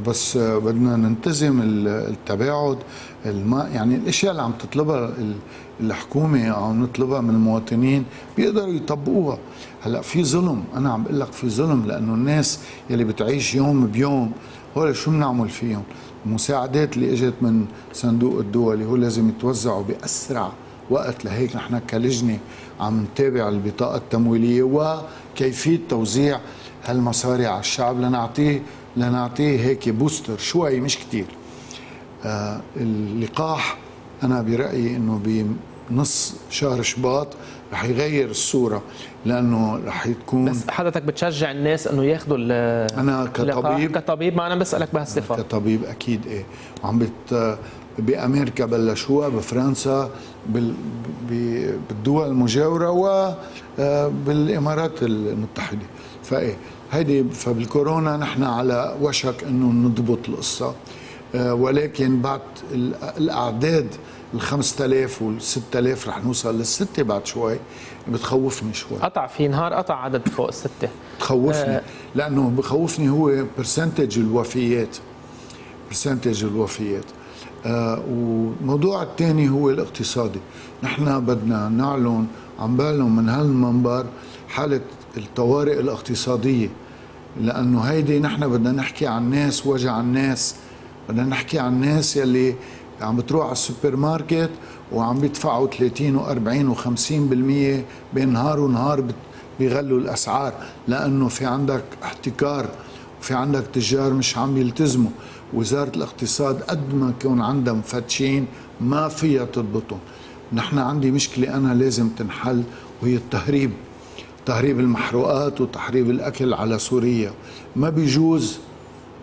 بس بدنا ننتزم التباعد الما يعني الاشياء اللي عم تطلبها الحكومه او نطلبها من المواطنين بيقدروا يطبقوها. هلا في ظلم، انا عم بقول لك في ظلم، لانه الناس يلي بتعيش يوم بيوم هول شو بنعمل فيهم؟ المساعدات اللي اجت من صندوق الدولي هو لازم يتوزعوا باسرع وقت، لهيك نحن كلجنه عم نتابع البطاقه التمويليه وكيفيه توزيع هالمصاري على الشعب لنعطيه لنعطيه هيك بوستر شوي مش كتير. آه اللقاح أنا برأيي أنه بنص شهر شباط رح يغير الصورة، لأنه رح تكون. بس حضرتك بتشجع الناس أنه ياخدوا اللقاح؟ أنا كطبيب كطبيب ما أنا بسألك بهالصفة كطبيب أكيد إيه. وعم بت بأمريكا بلشوها، بفرنسا، بال... بالدول المجاورة، وبالإمارات المتحدة. فإيه هيدي فبالكورونا نحن على وشك انه نضبط القصه، أه ولكن بعد الاعداد ال خمسة آلاف وال ستة آلاف رح نوصل للسته بعد شوي، بتخوفني شوي. قطع في نهار قطع عدد فوق السته، بتخوفني. أه لانه بخوفني هو برسنتج الوفيات، برسنتج الوفيات. أه والموضوع الثاني هو الاقتصادي، نحن بدنا نعلن عم بعلن من هالمنبر حاله الطوارئ الاقتصاديه، لانه هيدي نحن بدنا نحكي عن ناس، وجع الناس، بدنا نحكي عن الناس يلي عم بتروح على السوبر ماركت وعم بيدفعوا ثلاثين وأربعين وخمسين بالمية بين نهار ونهار، بيغلوا الاسعار لانه في عندك احتكار وفي عندك تجار مش عم يلتزموا. وزاره الاقتصاد قد ما يكون عندها مفتشين ما فيها تضبطهم. نحن عندي مشكله انا لازم تنحل، وهي التهريب، تهريب المحروقات وتهريب الأكل على سوريا. ما بيجوز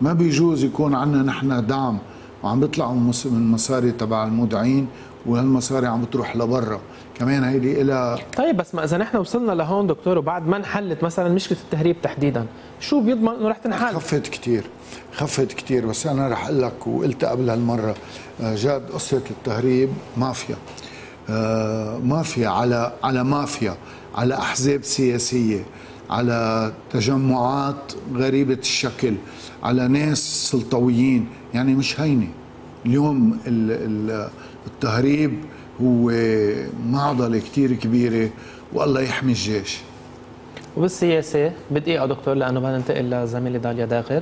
ما بيجوز يكون عندنا نحن دعم وعم بيطلعوا من مصاري تبع المودعين وهالمصاري عم بتروح لبرا، كمان هيدي إلى. طيب بس ما إذا نحن وصلنا لهون دكتور وبعد ما انحلت مثلا مشكلة التهريب تحديدا، شو بيضمن إنه رح تنحل؟ خفت كتير، خفت كتير، بس أنا رح أقول لك وقلت قبل هالمرة، جاد قصة التهريب مافيا، مافيا على على مافيا، على أحزاب سياسية، على تجمعات غريبة الشكل، على ناس سلطويين، يعني مش هينة. اليوم التهريب هو معضلة كتير كبيرة، والله يحمي الجيش. وبالسياسة بدقيقة دكتور لأنه بدنا ننتقل لزميلي داليا داغر.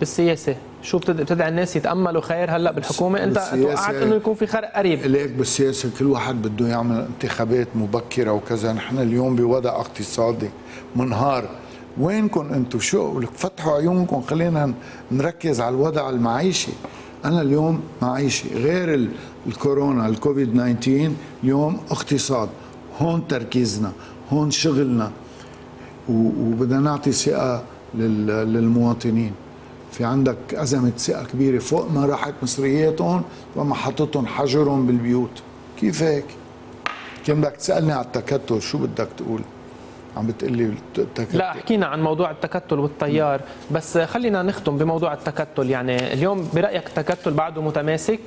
بالسياسة شو بتدعي الناس يتأملوا خير هلا بالحكومة؟ انت توقعت انه يكون في خرق قريب ليك بالسياسة، كل واحد بده يعمل انتخابات مبكرة وكذا. نحن اليوم بوضع اقتصادي منهار، وينكم انتم؟ شو لك فتحوا عيونكم، خلينا نركز على الوضع المعيشي. انا اليوم معيشي غير الكورونا الكوفيد تسعة عشر، اليوم اقتصاد، هون تركيزنا، هون شغلنا، وبدنا نعطي ثقة للمواطنين. في عندك أزمة ثقة كبيرة، فوق ما راحت مصرياتهم وما حطتهم حجرهم بالبيوت. كيف هيك؟ كان بدك تسألني على التكتل، شو بدك تقول؟ عم بتقلي التكتل؟ لا حكينا عن موضوع التكتل والتيار، بس خلينا نختم بموضوع التكتل. يعني اليوم برأيك التكتل بعده متماسك؟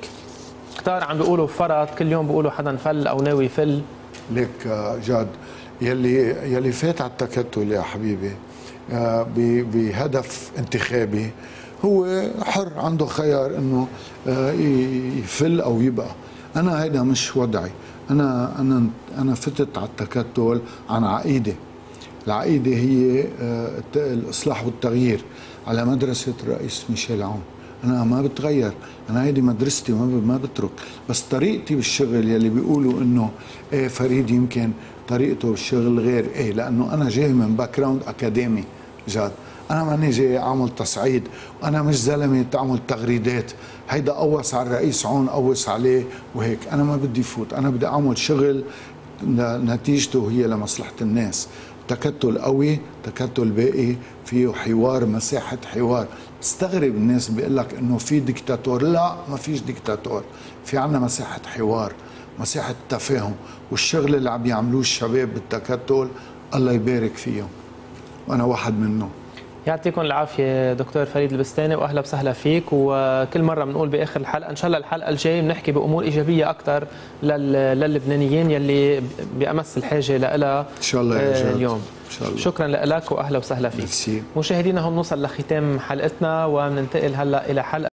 كتار عم بيقولوا فرط، كل يوم بيقولوا حدا فل أو ناوي يفل. ليك جاد يلي يلي فات على التكتل يا حبيبي بهدف انتخابي هو حر، عنده خيار انه يفل او يبقى. انا هيدا مش وضعي، انا انا انا فتت على التكتل عن عقيده. العقيده هي الاصلاح والتغيير على مدرسه الرئيس ميشيل عون. انا ما بتغير، انا هيدي مدرستي، ما بترك. بس طريقتي بالشغل يلي بيقولوا انه ايه فريد يمكن طريقته بالشغل غير، ايه لانه انا جاي من باك جراوند اكاديمي جاد. انا ماني جاي اعمل تصعيد، وانا مش زلمه تعمل تغريدات، هيدا قوص على الرئيس عون قوص عليه وهيك. انا ما بدي فوت، انا بدي اعمل شغل نتيجته هي لمصلحه الناس. تكتل قوي، تكتل باقي فيه حوار، مساحه حوار. استغرب الناس بيقول لك انه في ديكتاتور، لا ما فيش ديكتاتور، في عندنا مساحه حوار، مساحة تفاهم، والشغل اللي عم يعملوه الشباب بالتكتل الله يبارك فيهم، وأنا واحد منهم. يعطيكم العافية دكتور فريد البستاني، وأهلا وسهلا فيك. وكل مرة بنقول بآخر الحلقة إن شاء الله الحلقة الجاية بنحكي بأمور إيجابية أكثر لللبنانيين يلي بأمس الحاجة لها إن شاء الله اليوم. إن شاء الله. شكرا لك وأهلا وسهلا فيك. مشاهدينا، هون نوصل لختام حلقتنا، وبننتقل هلا إلى حلقة